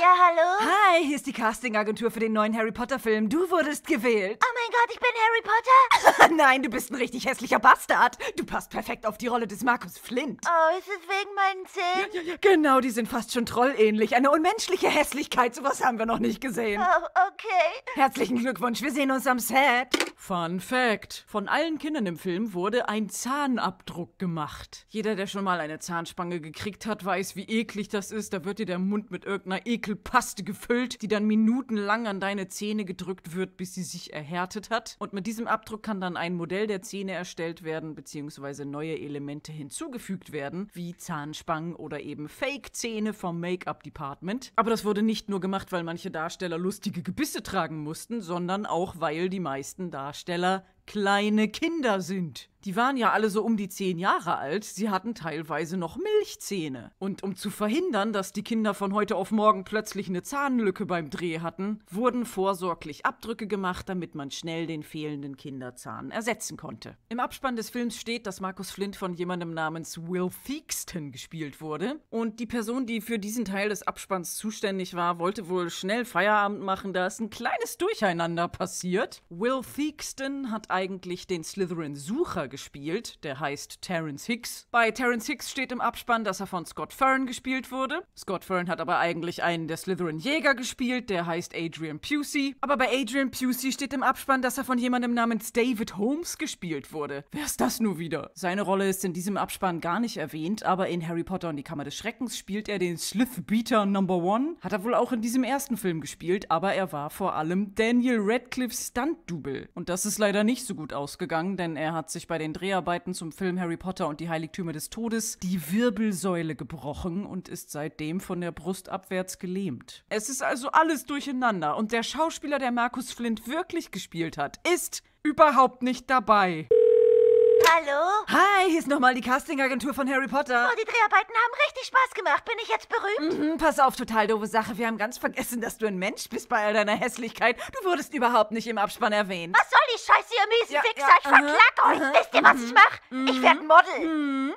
Ja, hallo? Hi, hier ist die Castingagentur für den neuen Harry-Potter-Film. Du wurdest gewählt. Oh mein Gott, ich bin Harry Potter? Nein, du bist ein richtig hässlicher Bastard. Du passt perfekt auf die Rolle des Marcus Flint. Oh, ist es wegen meinen Zähnen? Ja, ja, ja. Genau, die sind fast schon trollähnlich. Eine unmenschliche Hässlichkeit, sowas haben wir noch nicht gesehen. Oh, okay. Herzlichen Glückwunsch, wir sehen uns am Set. Fun Fact. Von allen Kindern im Film wurde ein Zahnabdruck gemacht. Jeder, der schon mal eine Zahnspange gekriegt hat, weiß, wie eklig das ist. Da wird dir der Mund mit irgendeiner ekligen Ekelpaste gefüllt, die dann minutenlang an deine Zähne gedrückt wird, bis sie sich erhärtet hat. Und mit diesem Abdruck kann dann ein Modell der Zähne erstellt werden, beziehungsweise neue Elemente hinzugefügt werden, wie Zahnspangen oder eben Fake-Zähne vom Make-up-Department. Aber das wurde nicht nur gemacht, weil manche Darsteller lustige Gebisse tragen mussten, sondern auch, weil die meisten Darsteller kleine Kinder sind. Die waren ja alle so um die zehn Jahre alt, sie hatten teilweise noch Milchzähne. Und um zu verhindern, dass die Kinder von heute auf morgen plötzlich eine Zahnlücke beim Dreh hatten, wurden vorsorglich Abdrücke gemacht, damit man schnell den fehlenden Kinderzahn ersetzen konnte. Im Abspann des Films steht, dass Marcus Flint von jemandem namens Will Theakston gespielt wurde. Und die Person, die für diesen Teil des Abspanns zuständig war, wollte wohl schnell Feierabend machen, da ist ein kleines Durcheinander passiert. Will Theakston hat eigentlich den Slytherin-Sucher gespielt, der heißt Terence Hicks. Bei Terence Hicks steht im Abspann, dass er von Scott Fern gespielt wurde. Scott Fern hat aber eigentlich einen der Slytherin-Jäger gespielt, der heißt Adrian Pucey. Aber bei Adrian Pucey steht im Abspann, dass er von jemandem namens David Holmes gespielt wurde. Wer ist das nur wieder? Seine Rolle ist in diesem Abspann gar nicht erwähnt, aber in Harry Potter und die Kammer des Schreckens spielt er den Slyth-Beater Number One. Hat er wohl auch in diesem ersten Film gespielt, aber er war vor allem Daniel Radcliffes Stunt-Double. Und das ist leider nicht so gut ausgegangen, denn er hat sich bei den Dreharbeiten zum Film Harry Potter und die Heiligtümer des Todes die Wirbelsäule gebrochen und ist seitdem von der Brust abwärts gelähmt. Es ist also alles durcheinander und der Schauspieler, der Marcus Flint wirklich gespielt hat, ist überhaupt nicht dabei. Hallo? Hi, hier ist nochmal die Castingagentur von Harry Potter. Oh, die Dreharbeiten haben richtig Spaß gemacht. Bin ich jetzt berühmt? Mhm, pass auf, total doofe Sache. Wir haben ganz vergessen, dass du ein Mensch bist bei all deiner Hässlichkeit. Du wurdest überhaupt nicht im Abspann erwähnt. Was soll die Scheiße, ihr miesen ja, Wichser? Ja, ich verklag uh -huh, euch. Uh -huh, Wisst ihr, was uh -huh, ich mache? Uh -huh, ich werde Model. Uh -huh.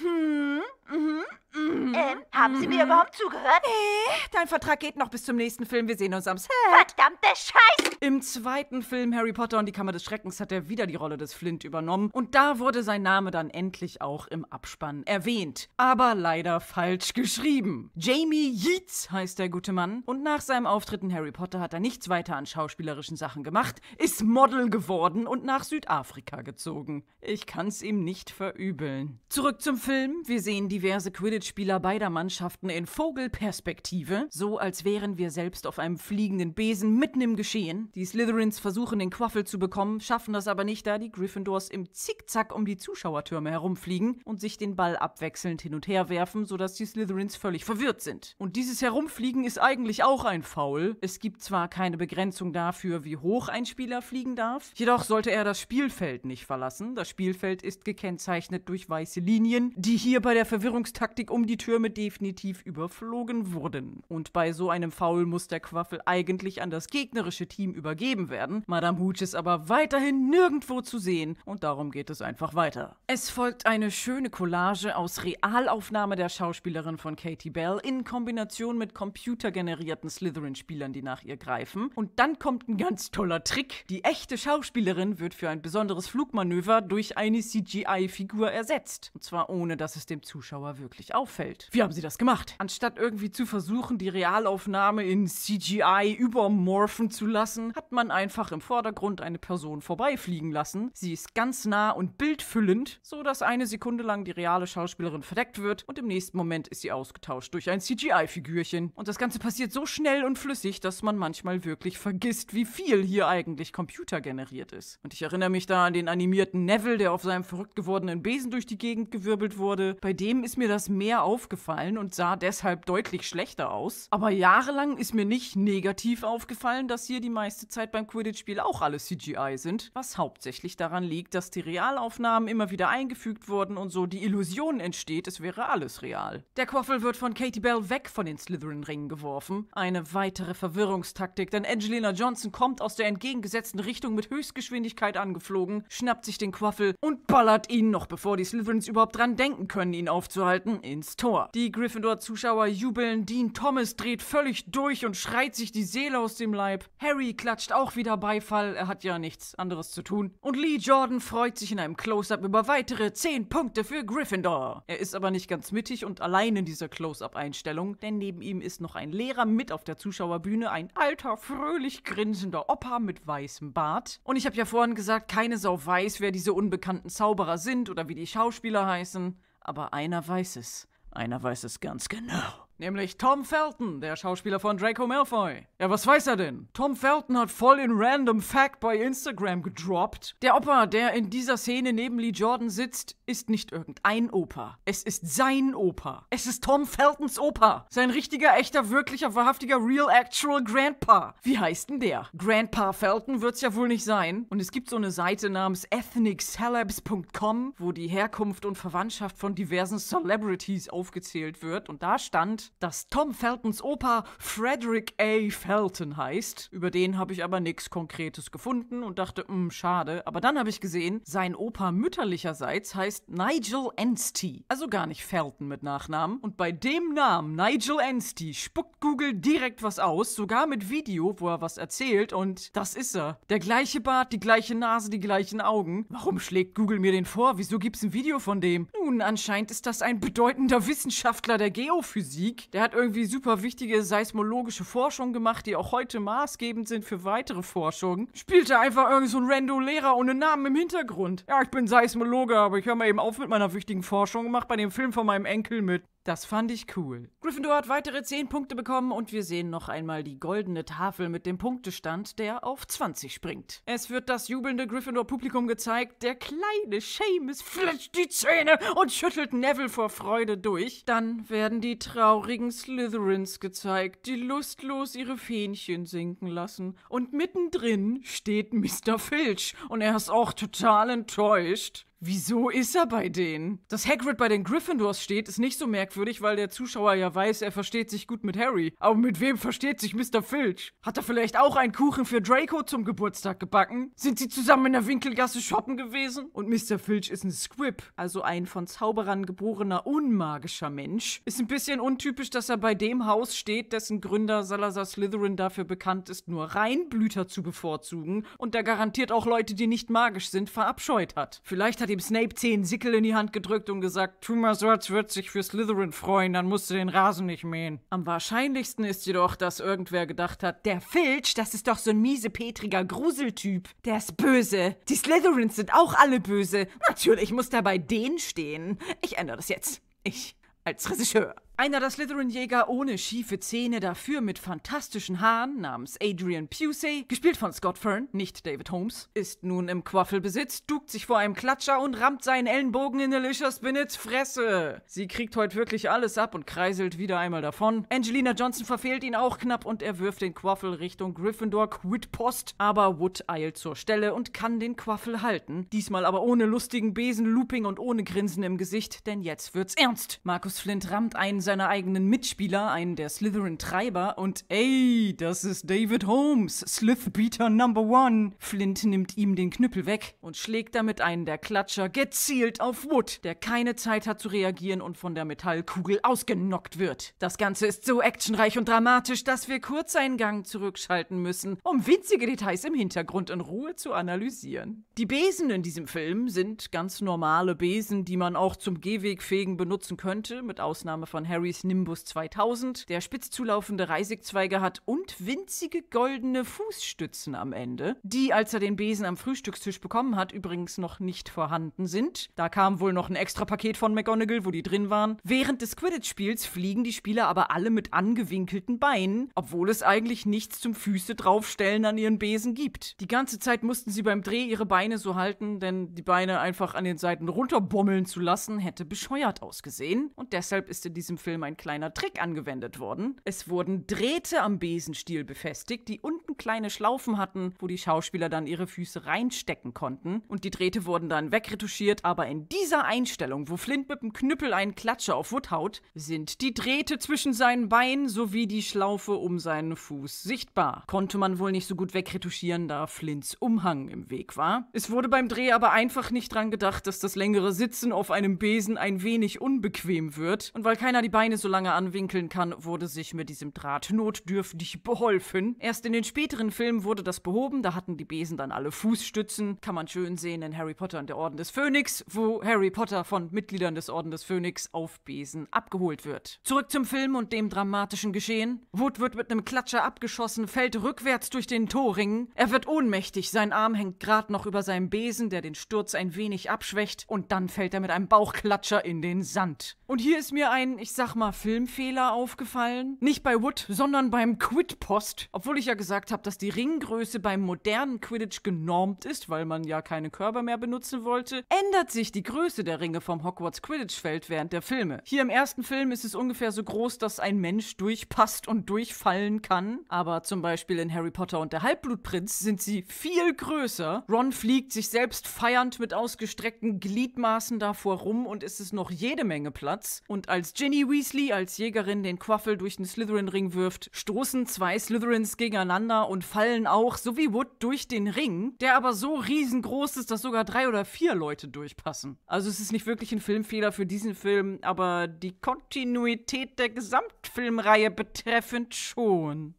Hm, mhm, mhm. Ähm, haben mhm. Sie mir überhaupt zugehört? Nee, dein Vertrag geht noch bis zum nächsten Film. Wir sehen uns am Set. Verdammte Scheiße! Im zweiten Film Harry Potter und die Kammer des Schreckens hat er wieder die Rolle des Flint übernommen. Und da wurde sein Name dann endlich auch im Abspann erwähnt. Aber leider falsch geschrieben. Jamie Yeats heißt der gute Mann. Und nach seinem Auftritt in Harry Potter hat er nichts weiter an schauspielerischen Sachen gemacht, ist Model geworden und nach Südafrika gezogen. Ich kann's ihm nicht verübeln. Zurück zum Film. Film. Wir sehen diverse Quidditch-Spieler beider Mannschaften in Vogelperspektive, so als wären wir selbst auf einem fliegenden Besen mitten im Geschehen. Die Slytherins versuchen, den Quaffle zu bekommen, schaffen das aber nicht, da die Gryffindors im Zickzack um die Zuschauertürme herumfliegen und sich den Ball abwechselnd hin und her werfen, sodass die Slytherins völlig verwirrt sind. Und dieses Herumfliegen ist eigentlich auch ein Foul. Es gibt zwar keine Begrenzung dafür, wie hoch ein Spieler fliegen darf, jedoch sollte er das Spielfeld nicht verlassen. Das Spielfeld ist gekennzeichnet durch weiße Linien, die hier bei der Verwirrungstaktik um die Türme definitiv überflogen wurden. Und bei so einem Foul muss der Quaffle eigentlich an das gegnerische Team übergeben werden. Madame Hooch ist aber weiterhin nirgendwo zu sehen und darum geht es einfach weiter. Es folgt eine schöne Collage aus Realaufnahme der Schauspielerin von Katie Bell in Kombination mit computergenerierten Slytherin-Spielern, die nach ihr greifen. Und dann kommt ein ganz toller Trick. Die echte Schauspielerin wird für ein besonderes Flugmanöver durch eine C G I-Figur ersetzt. Und zwar ohne Ohne dass es dem Zuschauer wirklich auffällt. Wie haben sie das gemacht? Anstatt irgendwie zu versuchen, die Realaufnahme in C G I übermorphen zu lassen, hat man einfach im Vordergrund eine Person vorbeifliegen lassen. Sie ist ganz nah und bildfüllend, so dass eine Sekunde lang die reale Schauspielerin verdeckt wird und im nächsten Moment ist sie ausgetauscht durch ein C G I-Figürchen. Und das Ganze passiert so schnell und flüssig, dass man manchmal wirklich vergisst, wie viel hier eigentlich computergeneriert ist. Und ich erinnere mich da an den animierten Neville, der auf seinem verrückt gewordenen Besen durch die Gegend gewirbelt wurde. Bei dem ist mir das mehr aufgefallen und sah deshalb deutlich schlechter aus. Aber jahrelang ist mir nicht negativ aufgefallen, dass hier die meiste Zeit beim Quidditch-Spiel auch alle C G I sind, was hauptsächlich daran liegt, dass die Realaufnahmen immer wieder eingefügt wurden und so die Illusion entsteht, es wäre alles real. Der Quaffle wird von Katie Bell weg von den Slytherin-Ringen geworfen. Eine weitere Verwirrungstaktik, denn Angelina Johnson kommt aus der entgegengesetzten Richtung mit Höchstgeschwindigkeit angeflogen, schnappt sich den Quaffle und ballert ihn, noch bevor die Slytherins überhaupt dran denken können, ihn aufzuhalten, ins Tor. Die Gryffindor-Zuschauer jubeln, Dean Thomas dreht völlig durch und schreit sich die Seele aus dem Leib. Harry klatscht auch wieder Beifall, er hat ja nichts anderes zu tun. Und Lee Jordan freut sich in einem Close-Up über weitere zehn Punkte für Gryffindor. Er ist aber nicht ganz mittig und allein in dieser Close-Up-Einstellung, denn neben ihm ist noch ein Lehrer mit auf der Zuschauerbühne, ein alter, fröhlich grinsender Opa mit weißem Bart. Und ich habe ja vorhin gesagt, keine Sau weiß, wer diese unbekannten Zauberer sind oder wie die Schauspieler heißen. Aber einer weiß es. Einer weiß es ganz genau. Nämlich Tom Felton, der Schauspieler von Draco Malfoy. Ja, was weiß er denn? Tom Felton hat voll in Random Fact bei Instagram gedroppt. Der Opa, der in dieser Szene neben Lee Jordan sitzt, ist nicht irgendein Opa. Es ist sein Opa. Es ist Tom Feltons Opa. Sein richtiger, echter, wirklicher, wahrhaftiger, real, actual Grandpa. Wie heißt denn der? Grandpa Felton wird's ja wohl nicht sein. Und es gibt so eine Seite namens ethnic celebs punkt com, wo die Herkunft und Verwandtschaft von diversen Celebrities aufgezählt wird. Und da stand, dass Tom Feltons Opa Frederick A. Felton heißt. Über den habe ich aber nichts Konkretes gefunden und dachte, mh, schade. Aber dann habe ich gesehen, sein Opa mütterlicherseits heißt Nigel Anstey. Also gar nicht Felton mit Nachnamen. Und bei dem Namen Nigel Anstey spuckt Google direkt was aus, sogar mit Video, wo er was erzählt. Und das ist er. Der gleiche Bart, die gleiche Nase, die gleichen Augen. Warum schlägt Google mir den vor? Wieso gibt's ein Video von dem? Nun, anscheinend ist das ein bedeutender Wissenschaftler der Geophysik. Der hat irgendwie super wichtige seismologische Forschung gemacht, die auch heute maßgebend sind für weitere Forschung. Spielte einfach irgend so ein Rando-Lehrer ohne Namen im Hintergrund. Ja, ich bin Seismologe, aber ich höre mal eben auf mit meiner wichtigen Forschung und mach bei dem Film von meinem Enkel mit. Das fand ich cool. Gryffindor hat weitere zehn Punkte bekommen und wir sehen noch einmal die goldene Tafel mit dem Punktestand, der auf zwanzig springt. Es wird das jubelnde Gryffindor-Publikum gezeigt. Der kleine Seamus fletscht die Zähne und schüttelt Neville vor Freude durch. Dann werden die traurigen Slytherins gezeigt, die lustlos ihre Fähnchen sinken lassen. Und mittendrin steht Mister Filch und er ist auch total enttäuscht. Wieso ist er bei denen? Dass Hagrid bei den Gryffindors steht, ist nicht so merkwürdig, weil der Zuschauer ja weiß, er versteht sich gut mit Harry. Aber mit wem versteht sich Mister Filch? Hat er vielleicht auch einen Kuchen für Draco zum Geburtstag gebacken? Sind sie zusammen in der Winkelgasse shoppen gewesen? Und Mister Filch ist ein Squib, also ein von Zauberern geborener, unmagischer Mensch. Ist ein bisschen untypisch, dass er bei dem Haus steht, dessen Gründer Salazar Slytherin dafür bekannt ist, nur Reinblüter zu bevorzugen und der garantiert auch Leute, die nicht magisch sind, verabscheut hat. Vielleicht hat dem Snape zehn Sickel in die Hand gedrückt und gesagt, tu mal so, als würde sich für Slytherin freuen, dann musst du den Rasen nicht mähen. Am wahrscheinlichsten ist jedoch, dass irgendwer gedacht hat, der Filch, das ist doch so ein miesepetriger Gruseltyp. Der ist böse. Die Slytherins sind auch alle böse. Natürlich muss der bei denen stehen. Ich ändere das jetzt. Ich als Regisseur. Einer der Slytherin-Jäger ohne schiefe Zähne, dafür mit fantastischen Haaren, namens Adrian Pucey, gespielt von Scott Fern, nicht David Holmes, ist nun im Quaffle-Besitz, duckt sich vor einem Klatscher und rammt seinen Ellenbogen in Alicia Spinnets Fresse. Sie kriegt heute wirklich alles ab und kreiselt wieder einmal davon. Angelina Johnson verfehlt ihn auch knapp und er wirft den Quaffle Richtung Gryffindor Quidpost, aber Wood eilt zur Stelle und kann den Quaffle halten. Diesmal aber ohne lustigen Besen, Looping und ohne Grinsen im Gesicht, denn jetzt wird's ernst. Marcus Flint rammt einen seiner eigenen Mitspieler, einen der Slytherin-Treiber, und ey, das ist David Holmes, Slythbeater Number One. Flint nimmt ihm den Knüppel weg und schlägt damit einen der Klatscher gezielt auf Wood, der keine Zeit hat zu reagieren und von der Metallkugel ausgenockt wird. Das Ganze ist so actionreich und dramatisch, dass wir kurz einen Gang zurückschalten müssen, um winzige Details im Hintergrund in Ruhe zu analysieren. Die Besen in diesem Film sind ganz normale Besen, die man auch zum Gehwegfegen benutzen könnte, mit Ausnahme von Harry Harrys Nimbus zweitausend, der spitz zulaufende Reisigzweige hat und winzige goldene Fußstützen am Ende, die, als er den Besen am Frühstückstisch bekommen hat, übrigens noch nicht vorhanden sind. Da kam wohl noch ein extra Paket von McGonagall, wo die drin waren. Während des Quidditch-Spiels fliegen die Spieler aber alle mit angewinkelten Beinen, obwohl es eigentlich nichts zum Füße draufstellen an ihren Besen gibt. Die ganze Zeit mussten sie beim Dreh ihre Beine so halten, denn die Beine einfach an den Seiten runterbommeln zu lassen, hätte bescheuert ausgesehen. Und deshalb ist in diesem Film Film ein kleiner Trick angewendet worden. Es wurden Drähte am Besenstiel befestigt, die unten kleine Schlaufen hatten, wo die Schauspieler dann ihre Füße reinstecken konnten. Und die Drähte wurden dann wegretuschiert, aber in dieser Einstellung, wo Flint mit dem Knüppel einen Klatscher auf Wood haut, sind die Drähte zwischen seinen Beinen sowie die Schlaufe um seinen Fuß sichtbar. Konnte man wohl nicht so gut wegretuschieren, da Flints Umhang im Weg war. Es wurde beim Dreh aber einfach nicht dran gedacht, dass das längere Sitzen auf einem Besen ein wenig unbequem wird. Und weil keiner die Beine so lange anwinkeln kann, wurde sich mit diesem Draht notdürftig beholfen. Erst in den späteren Filmen wurde das behoben, da hatten die Besen dann alle Fußstützen. Kann man schön sehen in Harry Potter und der Orden des Phönix, wo Harry Potter von Mitgliedern des Orden des Phönix auf Besen abgeholt wird. Zurück zum Film und dem dramatischen Geschehen. Wood wird mit einem Klatscher abgeschossen, fällt rückwärts durch den Torring. Er wird ohnmächtig, sein Arm hängt gerade noch über seinem Besen, der den Sturz ein wenig abschwächt, und dann fällt er mit einem Bauchklatscher in den Sand. Und hier ist mir ein, ich sag sag mal, Filmfehler aufgefallen? Nicht bei Wood, sondern beim Quidpost. Obwohl ich ja gesagt habe, dass die Ringgröße beim modernen Quidditch genormt ist, weil man ja keine Körper mehr benutzen wollte, ändert sich die Größe der Ringe vom Hogwarts Quidditch-Feld während der Filme. Hier im ersten Film ist es ungefähr so groß, dass ein Mensch durchpasst und durchfallen kann. Aber zum Beispiel in Harry Potter und der Halbblutprinz sind sie viel größer. Ron fliegt sich selbst feiernd mit ausgestreckten Gliedmaßen davor rum und es ist noch jede Menge Platz. Und als Ginny Weasley als Jägerin den Quaffle durch den Slytherin-Ring wirft, stoßen zwei Slytherins gegeneinander und fallen auch, so wie Wood, durch den Ring, der aber so riesengroß ist, dass sogar drei oder vier Leute durchpassen. Also es ist nicht wirklich ein Filmfehler für diesen Film, aber die Kontinuität der Gesamtfilmreihe betreffend schon.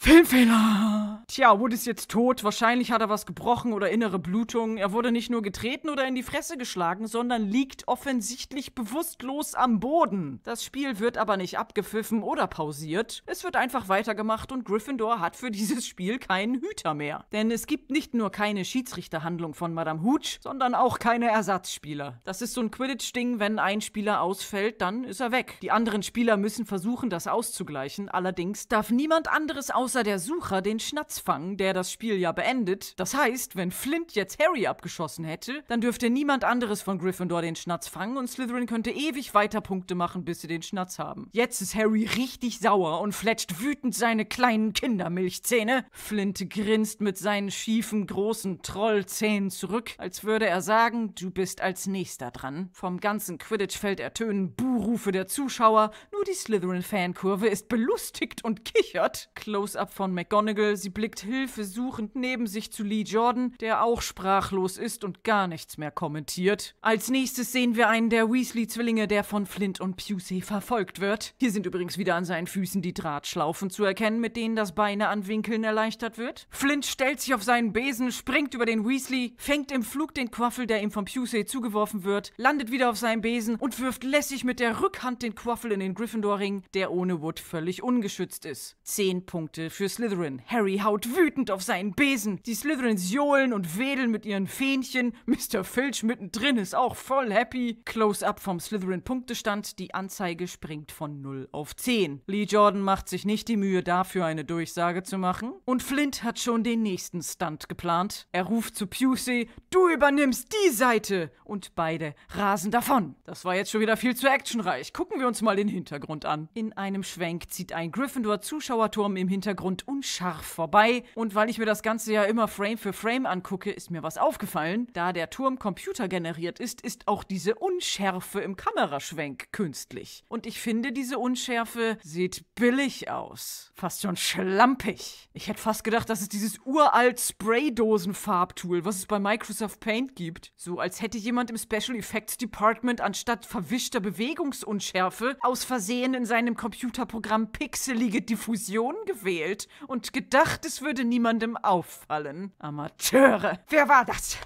Filmfehler! Tja, Wood ist jetzt tot. Wahrscheinlich hat er was gebrochen oder innere Blutung. Er wurde nicht nur getreten oder in die Fresse geschlagen, sondern liegt offensichtlich bewusstlos am Boden. Das Spiel wird aber nicht abgepfiffen oder pausiert. Es wird einfach weitergemacht und Gryffindor hat für dieses Spiel keinen Hüter mehr. Denn es gibt nicht nur keine Schiedsrichterhandlung von Madame Hooch, sondern auch keine Ersatzspieler. Das ist so ein Quidditch-Ding, wenn ein Spieler ausfällt, dann ist er weg. Die anderen Spieler müssen versuchen, das auszugleichen. Allerdings darf niemand anderes aus außer der Sucher den Schnatz fangen, der das Spiel ja beendet. Das heißt, wenn Flint jetzt Harry abgeschossen hätte, dann dürfte niemand anderes von Gryffindor den Schnatz fangen und Slytherin könnte ewig weiter Punkte machen, bis sie den Schnatz haben. Jetzt ist Harry richtig sauer und fletscht wütend seine kleinen Kindermilchzähne. Flint grinst mit seinen schiefen, großen Trollzähnen zurück, als würde er sagen, du bist als Nächster dran. Vom ganzen Quidditch-Feld ertönen Buhrufe der Zuschauer, nur die Slytherin-Fankurve ist belustigt und kichert. Close ab von McGonagall. Sie blickt hilfesuchend neben sich zu Lee Jordan, der auch sprachlos ist und gar nichts mehr kommentiert. Als nächstes sehen wir einen der Weasley-Zwillinge, der von Flint und Pucey verfolgt wird. Hier sind übrigens wieder an seinen Füßen die Drahtschlaufen zu erkennen, mit denen das Beine an Winkeln erleichtert wird. Flint stellt sich auf seinen Besen, springt über den Weasley, fängt im Flug den Quaffle, der ihm von Pucey zugeworfen wird, landet wieder auf seinem Besen und wirft lässig mit der Rückhand den Quaffle in den Gryffindor-Ring, der ohne Wood völlig ungeschützt ist. Zehn Punkte für Slytherin. Harry haut wütend auf seinen Besen. Die Slytherins johlen und wedeln mit ihren Fähnchen. Mister Filch mittendrin ist auch voll happy. Close-up vom Slytherin-Punktestand. Die Anzeige springt von null auf zehn. Lee Jordan macht sich nicht die Mühe, dafür eine Durchsage zu machen. Und Flint hat schon den nächsten Stunt geplant. Er ruft zu Pucey, du übernimmst die Seite! Und beide rasen davon. Das war jetzt schon wieder viel zu actionreich. Gucken wir uns mal den Hintergrund an. In einem Schwenk zieht ein Gryffindor-Zuschauerturm im Hintergrund unscharf vorbei. Und weil ich mir das Ganze ja immer Frame für Frame angucke, ist mir was aufgefallen. Da der Turm computergeneriert ist, ist auch diese Unschärfe im Kameraschwenk künstlich. Und ich finde, diese Unschärfe sieht billig aus. Fast schon schlampig. Ich hätte fast gedacht, das ist dieses uralt Spraydosen-Farbtool, was es bei Microsoft Paint gibt. So als hätte jemand im Special Effects Department anstatt verwischter Bewegungsunschärfe aus Versehen in seinem Computerprogramm pixelige Diffusion gewählt und gedacht, es würde niemandem auffallen. Amateure. Wer war das?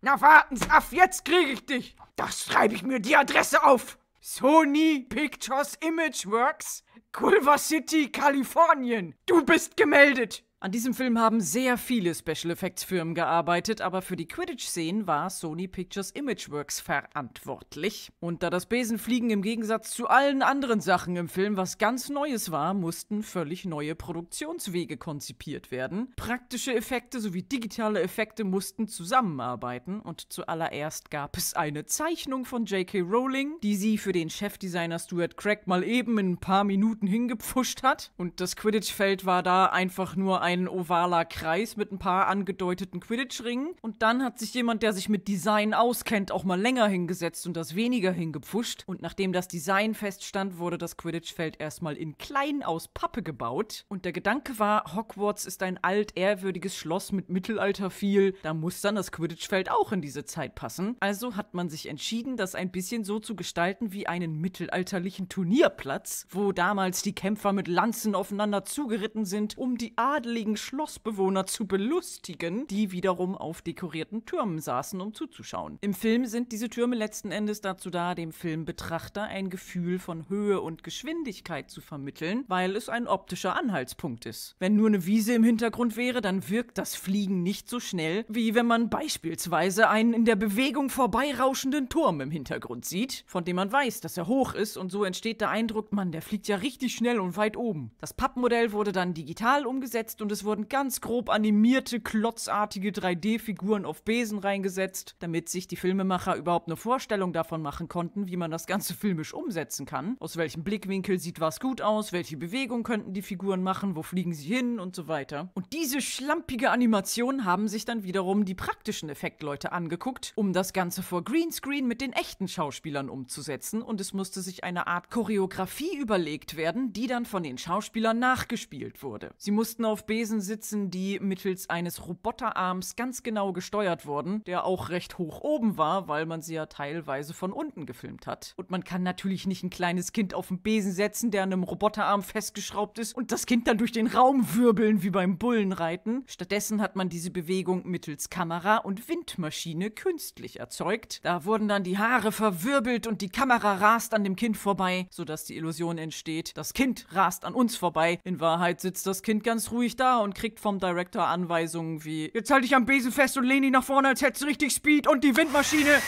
Na warten's ab, jetzt kriege ich dich. Das schreibe ich mir die Adresse auf. Sony Pictures Imageworks, Culver City, Kalifornien. Du bist gemeldet. An diesem Film haben sehr viele Special Effects Firmen gearbeitet, aber für die Quidditch-Szenen war Sony Pictures Imageworks verantwortlich. Und da das Besenfliegen im Gegensatz zu allen anderen Sachen im Film was ganz Neues war, mussten völlig neue Produktionswege konzipiert werden. Praktische Effekte sowie digitale Effekte mussten zusammenarbeiten und zuallererst gab es eine Zeichnung von J K Rowling, die sie für den Chefdesigner Stuart Craig mal eben in ein paar Minuten hingepfuscht hat. Und das Quidditch-Feld war da einfach nur ein ein ovaler Kreis mit ein paar angedeuteten Quidditch-Ringen. Und dann hat sich jemand, der sich mit Design auskennt, auch mal länger hingesetzt und das weniger hingepfuscht. Und nachdem das Design feststand, wurde das Quidditch-Feld erstmal in klein aus Pappe gebaut. Und der Gedanke war, Hogwarts ist ein altehrwürdiges Schloss mit Mittelalter viel. Da muss dann das Quidditch-Feld auch in diese Zeit passen. Also hat man sich entschieden, das ein bisschen so zu gestalten wie einen mittelalterlichen Turnierplatz, wo damals die Kämpfer mit Lanzen aufeinander zugeritten sind, um die adeligen adeligen Schlossbewohner zu belustigen, die wiederum auf dekorierten Türmen saßen, um zuzuschauen. Im Film sind diese Türme letzten Endes dazu da, dem Filmbetrachter ein Gefühl von Höhe und Geschwindigkeit zu vermitteln, weil es ein optischer Anhaltspunkt ist. Wenn nur eine Wiese im Hintergrund wäre, dann wirkt das Fliegen nicht so schnell, wie wenn man beispielsweise einen in der Bewegung vorbeirauschenden Turm im Hintergrund sieht, von dem man weiß, dass er hoch ist, und so entsteht der Eindruck, Mann, der fliegt ja richtig schnell und weit oben. Das Pappmodell wurde dann digital umgesetzt und es wurden ganz grob animierte, klotzartige drei D-Figuren auf Besen reingesetzt, damit sich die Filmemacher überhaupt eine Vorstellung davon machen konnten, wie man das Ganze filmisch umsetzen kann, aus welchem Blickwinkel sieht was gut aus, welche Bewegung könnten die Figuren machen, wo fliegen sie hin und so weiter. Und diese schlampige Animation haben sich dann wiederum die praktischen Effektleute angeguckt, um das Ganze vor Greenscreen mit den echten Schauspielern umzusetzen, und es musste sich eine Art Choreografie überlegt werden, die dann von den Schauspielern nachgespielt wurde. Sie mussten auf Besen sitzen, die mittels eines Roboterarms ganz genau gesteuert wurden, der auch recht hoch oben war, weil man sie ja teilweise von unten gefilmt hat. Und man kann natürlich nicht ein kleines Kind auf einen Besen setzen, der an einem Roboterarm festgeschraubt ist, und das Kind dann durch den Raum wirbeln wie beim Bullenreiten. Stattdessen hat man diese Bewegung mittels Kamera und Windmaschine künstlich erzeugt. Da wurden dann die Haare verwirbelt und die Kamera rast an dem Kind vorbei, sodass die Illusion entsteht, das Kind rast an uns vorbei. In Wahrheit sitzt das Kind ganz ruhig da und kriegt vom Director Anweisungen wie: Jetzt halt dich am Besen fest und lehn dich nach vorne, als hättest du richtig Speed, und die Windmaschine.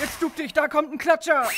Jetzt duck dich, da kommt ein Klatscher.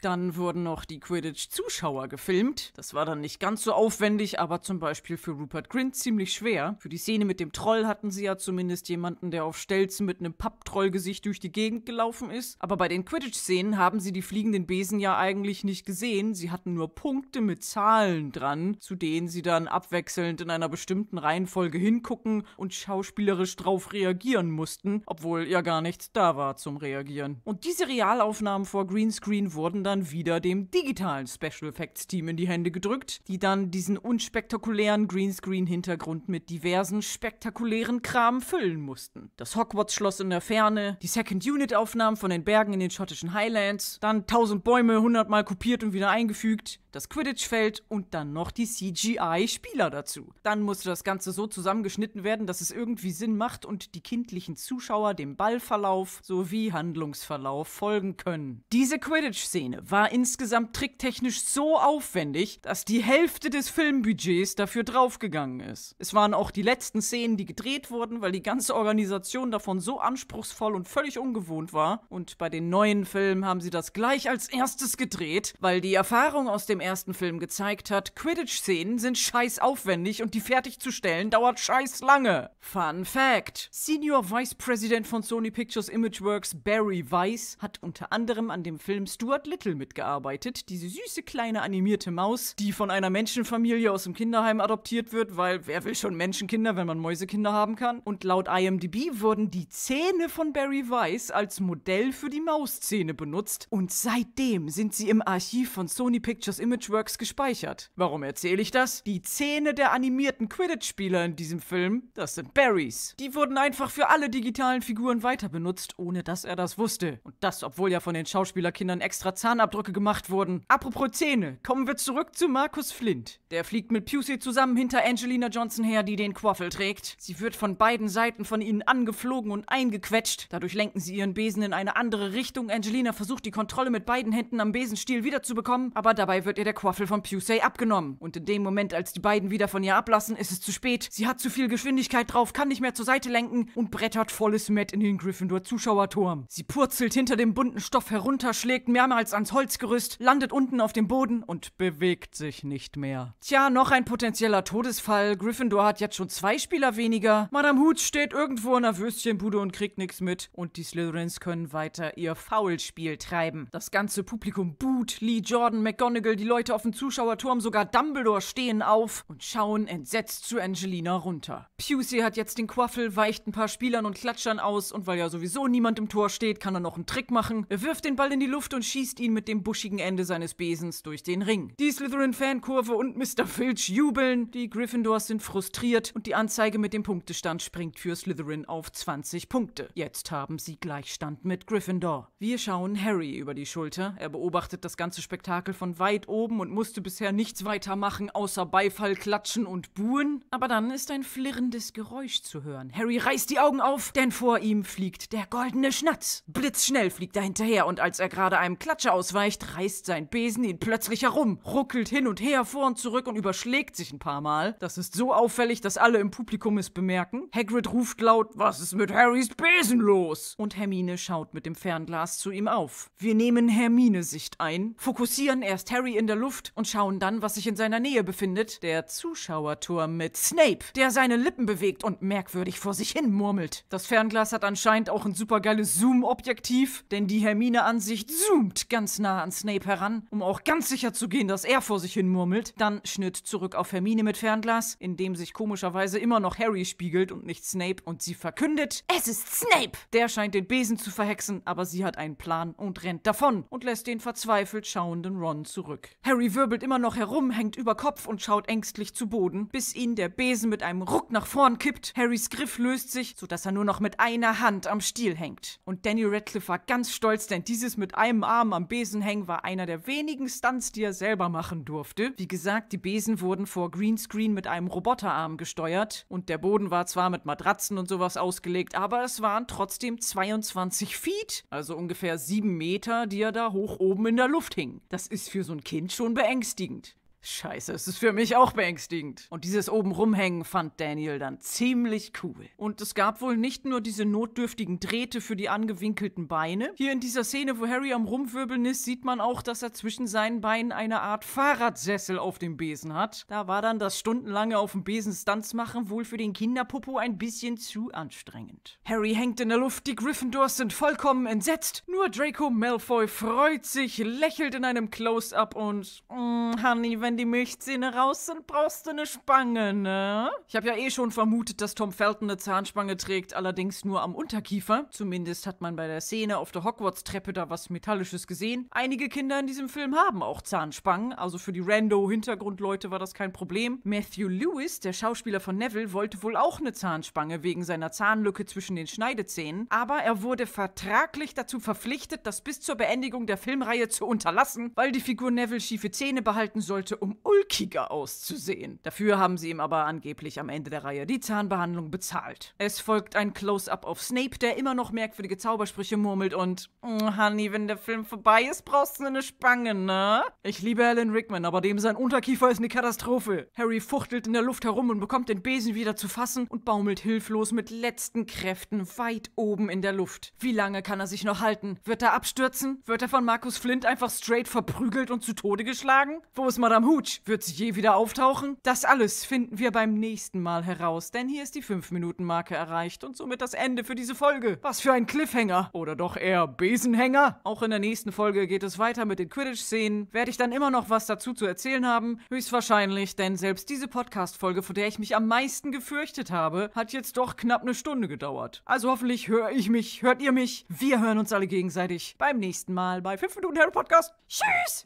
Dann wurden noch die Quidditch-Zuschauer gefilmt. Das war dann nicht ganz so aufwendig, aber zum Beispiel für Rupert Grint ziemlich schwer. Für die Szene mit dem Troll hatten sie ja zumindest jemanden, der auf Stelzen mit einem Papptrollgesicht durch die Gegend gelaufen ist. Aber bei den Quidditch-Szenen haben sie die fliegenden Besen ja eigentlich nicht gesehen. Sie hatten nur Punkte mit Zahlen dran, zu denen sie dann abwechselnd in einer bestimmten Reihenfolge hingucken und schauspielerisch drauf reagieren mussten, obwohl ja gar nichts da war zum Reagieren. Und diese Realaufnahmen vor Greenscreen wurden dann Dann wieder dem digitalen Special Effects Team in die Hände gedrückt, die dann diesen unspektakulären Greenscreen-Hintergrund mit diversen spektakulären Kram füllen mussten. Das Hogwarts-Schloss in der Ferne, die Second-Unit-Aufnahmen von den Bergen in den schottischen Highlands, dann tausend Bäume hundertmal kopiert und wieder eingefügt, das Quidditch-Feld und dann noch die C G I-Spieler dazu. Dann musste das Ganze so zusammengeschnitten werden, dass es irgendwie Sinn macht und die kindlichen Zuschauer dem Ballverlauf sowie Handlungsverlauf folgen können. Diese Quidditch-Szene war insgesamt tricktechnisch so aufwendig, dass die Hälfte des Filmbudgets dafür draufgegangen ist. Es waren auch die letzten Szenen, die gedreht wurden, weil die ganze Organisation davon so anspruchsvoll und völlig ungewohnt war. Und bei den neuen Filmen haben sie das gleich als erstes gedreht, weil die Erfahrung aus dem ersten Film gezeigt hat, Quidditch-Szenen sind scheiß aufwendig und die fertigzustellen dauert scheiß lange. Fun Fact: Senior Vice President von Sony Pictures Imageworks Barry Weiss hat unter anderem an dem Film Stuart Little mitgearbeitet, diese süße kleine animierte Maus, die von einer Menschenfamilie aus dem Kinderheim adoptiert wird, weil wer will schon Menschenkinder, wenn man Mäusekinder haben kann? Und laut I M D B wurden die Zähne von Barry Weiss als Modell für die Mauszähne benutzt und seitdem sind sie im Archiv von Sony Pictures Imageworks gespeichert. Warum erzähle ich das? Die Zähne der animierten Quidditch-Spieler in diesem Film, das sind Barrys. Die wurden einfach für alle digitalen Figuren weiter benutzt, ohne dass er das wusste. Und das, obwohl ja von den Schauspielerkindern extra Zahn Abdrücke gemacht wurden. Apropos Zähne, kommen wir zurück zu Marcus Flint. Der fliegt mit Pucey zusammen hinter Angelina Johnson her, die den Quaffle trägt. Sie wird von beiden Seiten von ihnen angeflogen und eingequetscht. Dadurch lenken sie ihren Besen in eine andere Richtung. Angelina versucht, die Kontrolle mit beiden Händen am Besenstiel wiederzubekommen, aber dabei wird ihr der Quaffle von Pucey abgenommen. Und in dem Moment, als die beiden wieder von ihr ablassen, ist es zu spät. Sie hat zu viel Geschwindigkeit drauf, kann nicht mehr zur Seite lenken und brettert volles Mett in den Gryffindor-Zuschauerturm. Sie purzelt hinter dem bunten Stoff herunter, schlägt mehrmals an ans Holzgerüst, landet unten auf dem Boden und bewegt sich nicht mehr. Tja, noch ein potenzieller Todesfall. Gryffindor hat jetzt schon zwei Spieler weniger. Madame Hooch steht irgendwo in einer Würstchenbude und kriegt nichts mit. Und die Slytherins können weiter ihr Foulspiel treiben. Das ganze Publikum buht. Lee Jordan, McGonagall, die Leute auf dem Zuschauerturm, sogar Dumbledore stehen auf und schauen entsetzt zu Angelina runter. Pucey hat jetzt den Quaffle, weicht ein paar Spielern und Klatschern aus und weil ja sowieso niemand im Tor steht, kann er noch einen Trick machen. Er wirft den Ball in die Luft und schießt ihn mit dem buschigen Ende seines Besens durch den Ring. Die Slytherin-Fankurve und Mister Filch jubeln, die Gryffindors sind frustriert und die Anzeige mit dem Punktestand springt für Slytherin auf zwanzig Punkte. Jetzt haben sie Gleichstand mit Gryffindor. Wir schauen Harry über die Schulter. Er beobachtet das ganze Spektakel von weit oben oben und musste bisher nichts weiter machen, außer Beifall klatschen und buhen. Aber dann ist ein flirrendes Geräusch zu hören. Harry reißt die Augen auf, denn vor ihm fliegt der goldene Schnatz. Blitzschnell fliegt er hinterher und als er gerade einem Klatscher ausweicht, reißt sein Besen ihn plötzlich herum, ruckelt hin und her, vor und zurück und überschlägt sich ein paar Mal. Das ist so auffällig, dass alle im Publikum es bemerken. Hagrid ruft laut, was ist mit Harrys Besen los? Und Hermine schaut mit dem Fernglas zu ihm auf. Wir nehmen Hermine-Sicht ein, fokussieren erst Harry in der Luft und schauen dann, was sich in seiner Nähe befindet. Der Zuschauerturm mit Snape, der seine Lippen bewegt und merkwürdig vor sich hin murmelt. Das Fernglas hat anscheinend auch ein supergeiles Zoom-Objektiv, denn die Hermine-Ansicht zoomt ganz nah an Snape heran, um auch ganz sicher zu gehen, dass er vor sich hin murmelt. Dann Schnitt zurück auf Hermine mit Fernglas, in dem sich komischerweise immer noch Harry spiegelt und nicht Snape, und sie verkündet, es ist Snape! Der scheint den Besen zu verhexen, aber sie hat einen Plan und rennt davon und lässt den verzweifelt schauenden Ron zurück. Harry wirbelt immer noch herum, hängt über Kopf und schaut ängstlich zu Boden, bis ihn der Besen mit einem Ruck nach vorn kippt. Harrys Griff löst sich, sodass er nur noch mit einer Hand am Stiel hängt. Und Daniel Radcliffe war ganz stolz, denn dieses mit einem Arm am Besen hängen war einer der wenigen Stunts, die er selber machen durfte. Wie gesagt, die Besen wurden vor Greenscreen mit einem Roboterarm gesteuert und der Boden war zwar mit Matratzen und sowas ausgelegt, aber es waren trotzdem zweiundzwanzig Feet, also ungefähr sieben Meter, die er da hoch oben in der Luft hing. Das ist für so ein Kind schon beängstigend. Scheiße, es ist für mich auch beängstigend. Und dieses oben rumhängen fand Daniel dann ziemlich cool. Und es gab wohl nicht nur diese notdürftigen Drähte für die angewinkelten Beine. Hier in dieser Szene, wo Harry am Rumwirbeln ist, sieht man auch, dass er zwischen seinen Beinen eine Art Fahrradsessel auf dem Besen hat. Da war dann das stundenlange auf dem Besen Stunts machen wohl für den Kinderpopo ein bisschen zu anstrengend. Harry hängt in der Luft, die Gryffindors sind vollkommen entsetzt. Nur Draco Malfoy freut sich, lächelt in einem Close-Up und... Mm, Honey, wenn Wenn die Milchzähne raus sind, brauchst du eine Spange, ne? Ich habe ja eh schon vermutet, dass Tom Felton eine Zahnspange trägt, allerdings nur am Unterkiefer. Zumindest hat man bei der Szene auf der Hogwarts-Treppe da was Metallisches gesehen. Einige Kinder in diesem Film haben auch Zahnspangen, also für die Rando-Hintergrundleute war das kein Problem. Matthew Lewis, der Schauspieler von Neville, wollte wohl auch eine Zahnspange wegen seiner Zahnlücke zwischen den Schneidezähnen, aber er wurde vertraglich dazu verpflichtet, das bis zur Beendigung der Filmreihe zu unterlassen, weil die Figur Neville schiefe Zähne behalten sollte, um ulkiger auszusehen. Dafür haben sie ihm aber angeblich am Ende der Reihe die Zahnbehandlung bezahlt. Es folgt ein Close-Up auf Snape, der immer noch merkwürdige Zaubersprüche murmelt und mm, Honey, wenn der Film vorbei ist, brauchst du eine Spange, ne? Ich liebe Alan Rickman, aber dem sein Unterkiefer ist eine Katastrophe. Harry fuchtelt in der Luft herum und bekommt den Besen wieder zu fassen und baumelt hilflos mit letzten Kräften weit oben in der Luft. Wie lange kann er sich noch halten? Wird er abstürzen? Wird er von Marcus Flint einfach straight verprügelt und zu Tode geschlagen? Wo ist Madame Hooch? Wird sie je wieder auftauchen? Das alles finden wir beim nächsten Mal heraus, denn hier ist die fünf Minuten Marke erreicht und somit das Ende für diese Folge. Was für ein Cliffhanger! Oder doch eher Besenhänger? Auch in der nächsten Folge geht es weiter mit den Quidditch-Szenen. Werde ich dann immer noch was dazu zu erzählen haben? Höchstwahrscheinlich, denn selbst diese Podcast-Folge, vor der ich mich am meisten gefürchtet habe, hat jetzt doch knapp eine Stunde gedauert. Also hoffentlich höre ich mich, hört ihr mich? Wir hören uns alle gegenseitig beim nächsten Mal bei fünf Minuten Harry Podcast. Tschüss!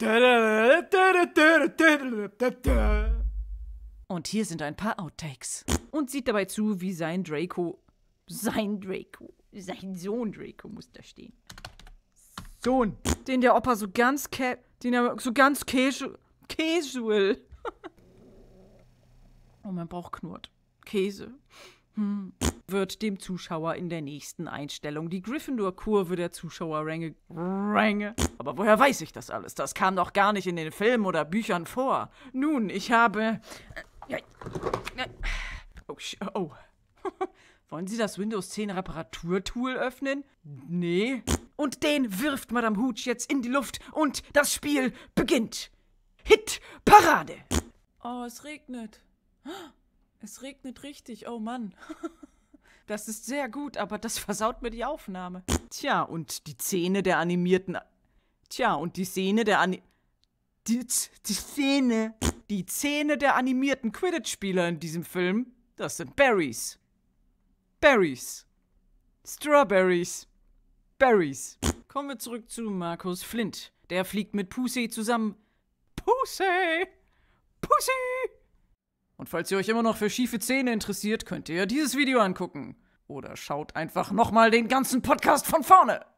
Und hier sind ein paar Outtakes. Und sieht dabei zu, wie sein Draco, sein Draco, sein Sohn Draco muss da stehen. Sohn, den der Opa so ganz, den er so ganz casual, casual. Oh, mein Bauch knurrt. Käse. Hm. Wird dem Zuschauer in der nächsten Einstellung die Gryffindor-Kurve der Zuschauerränge... Ränge. Aber woher weiß ich das alles? Das kam doch gar nicht in den Filmen oder Büchern vor. Nun, ich habe... Oh, oh. Wollen Sie das Windows zehn Reparaturtool öffnen? Nee. Und den wirft Madame Hooch jetzt in die Luft und das Spiel beginnt. Hit Parade. Oh, es regnet. Es regnet richtig, oh Mann. Das ist sehr gut, aber das versaut mir die Aufnahme. Tja, und die Szene der animierten... Tja, und die Szene der Ani... Die, die Szene... Die Szene der animierten Quidditch-Spieler in diesem Film, das sind Berries. Berries. Strawberries. Berries. Kommen wir zurück zu Marcus Flint. Der fliegt mit Pucey zusammen. Pucey! Pucey! Und falls ihr euch immer noch für schiefe Zähne interessiert, könnt ihr dieses Video angucken. Oder schaut einfach nochmal den ganzen Podcast von vorne.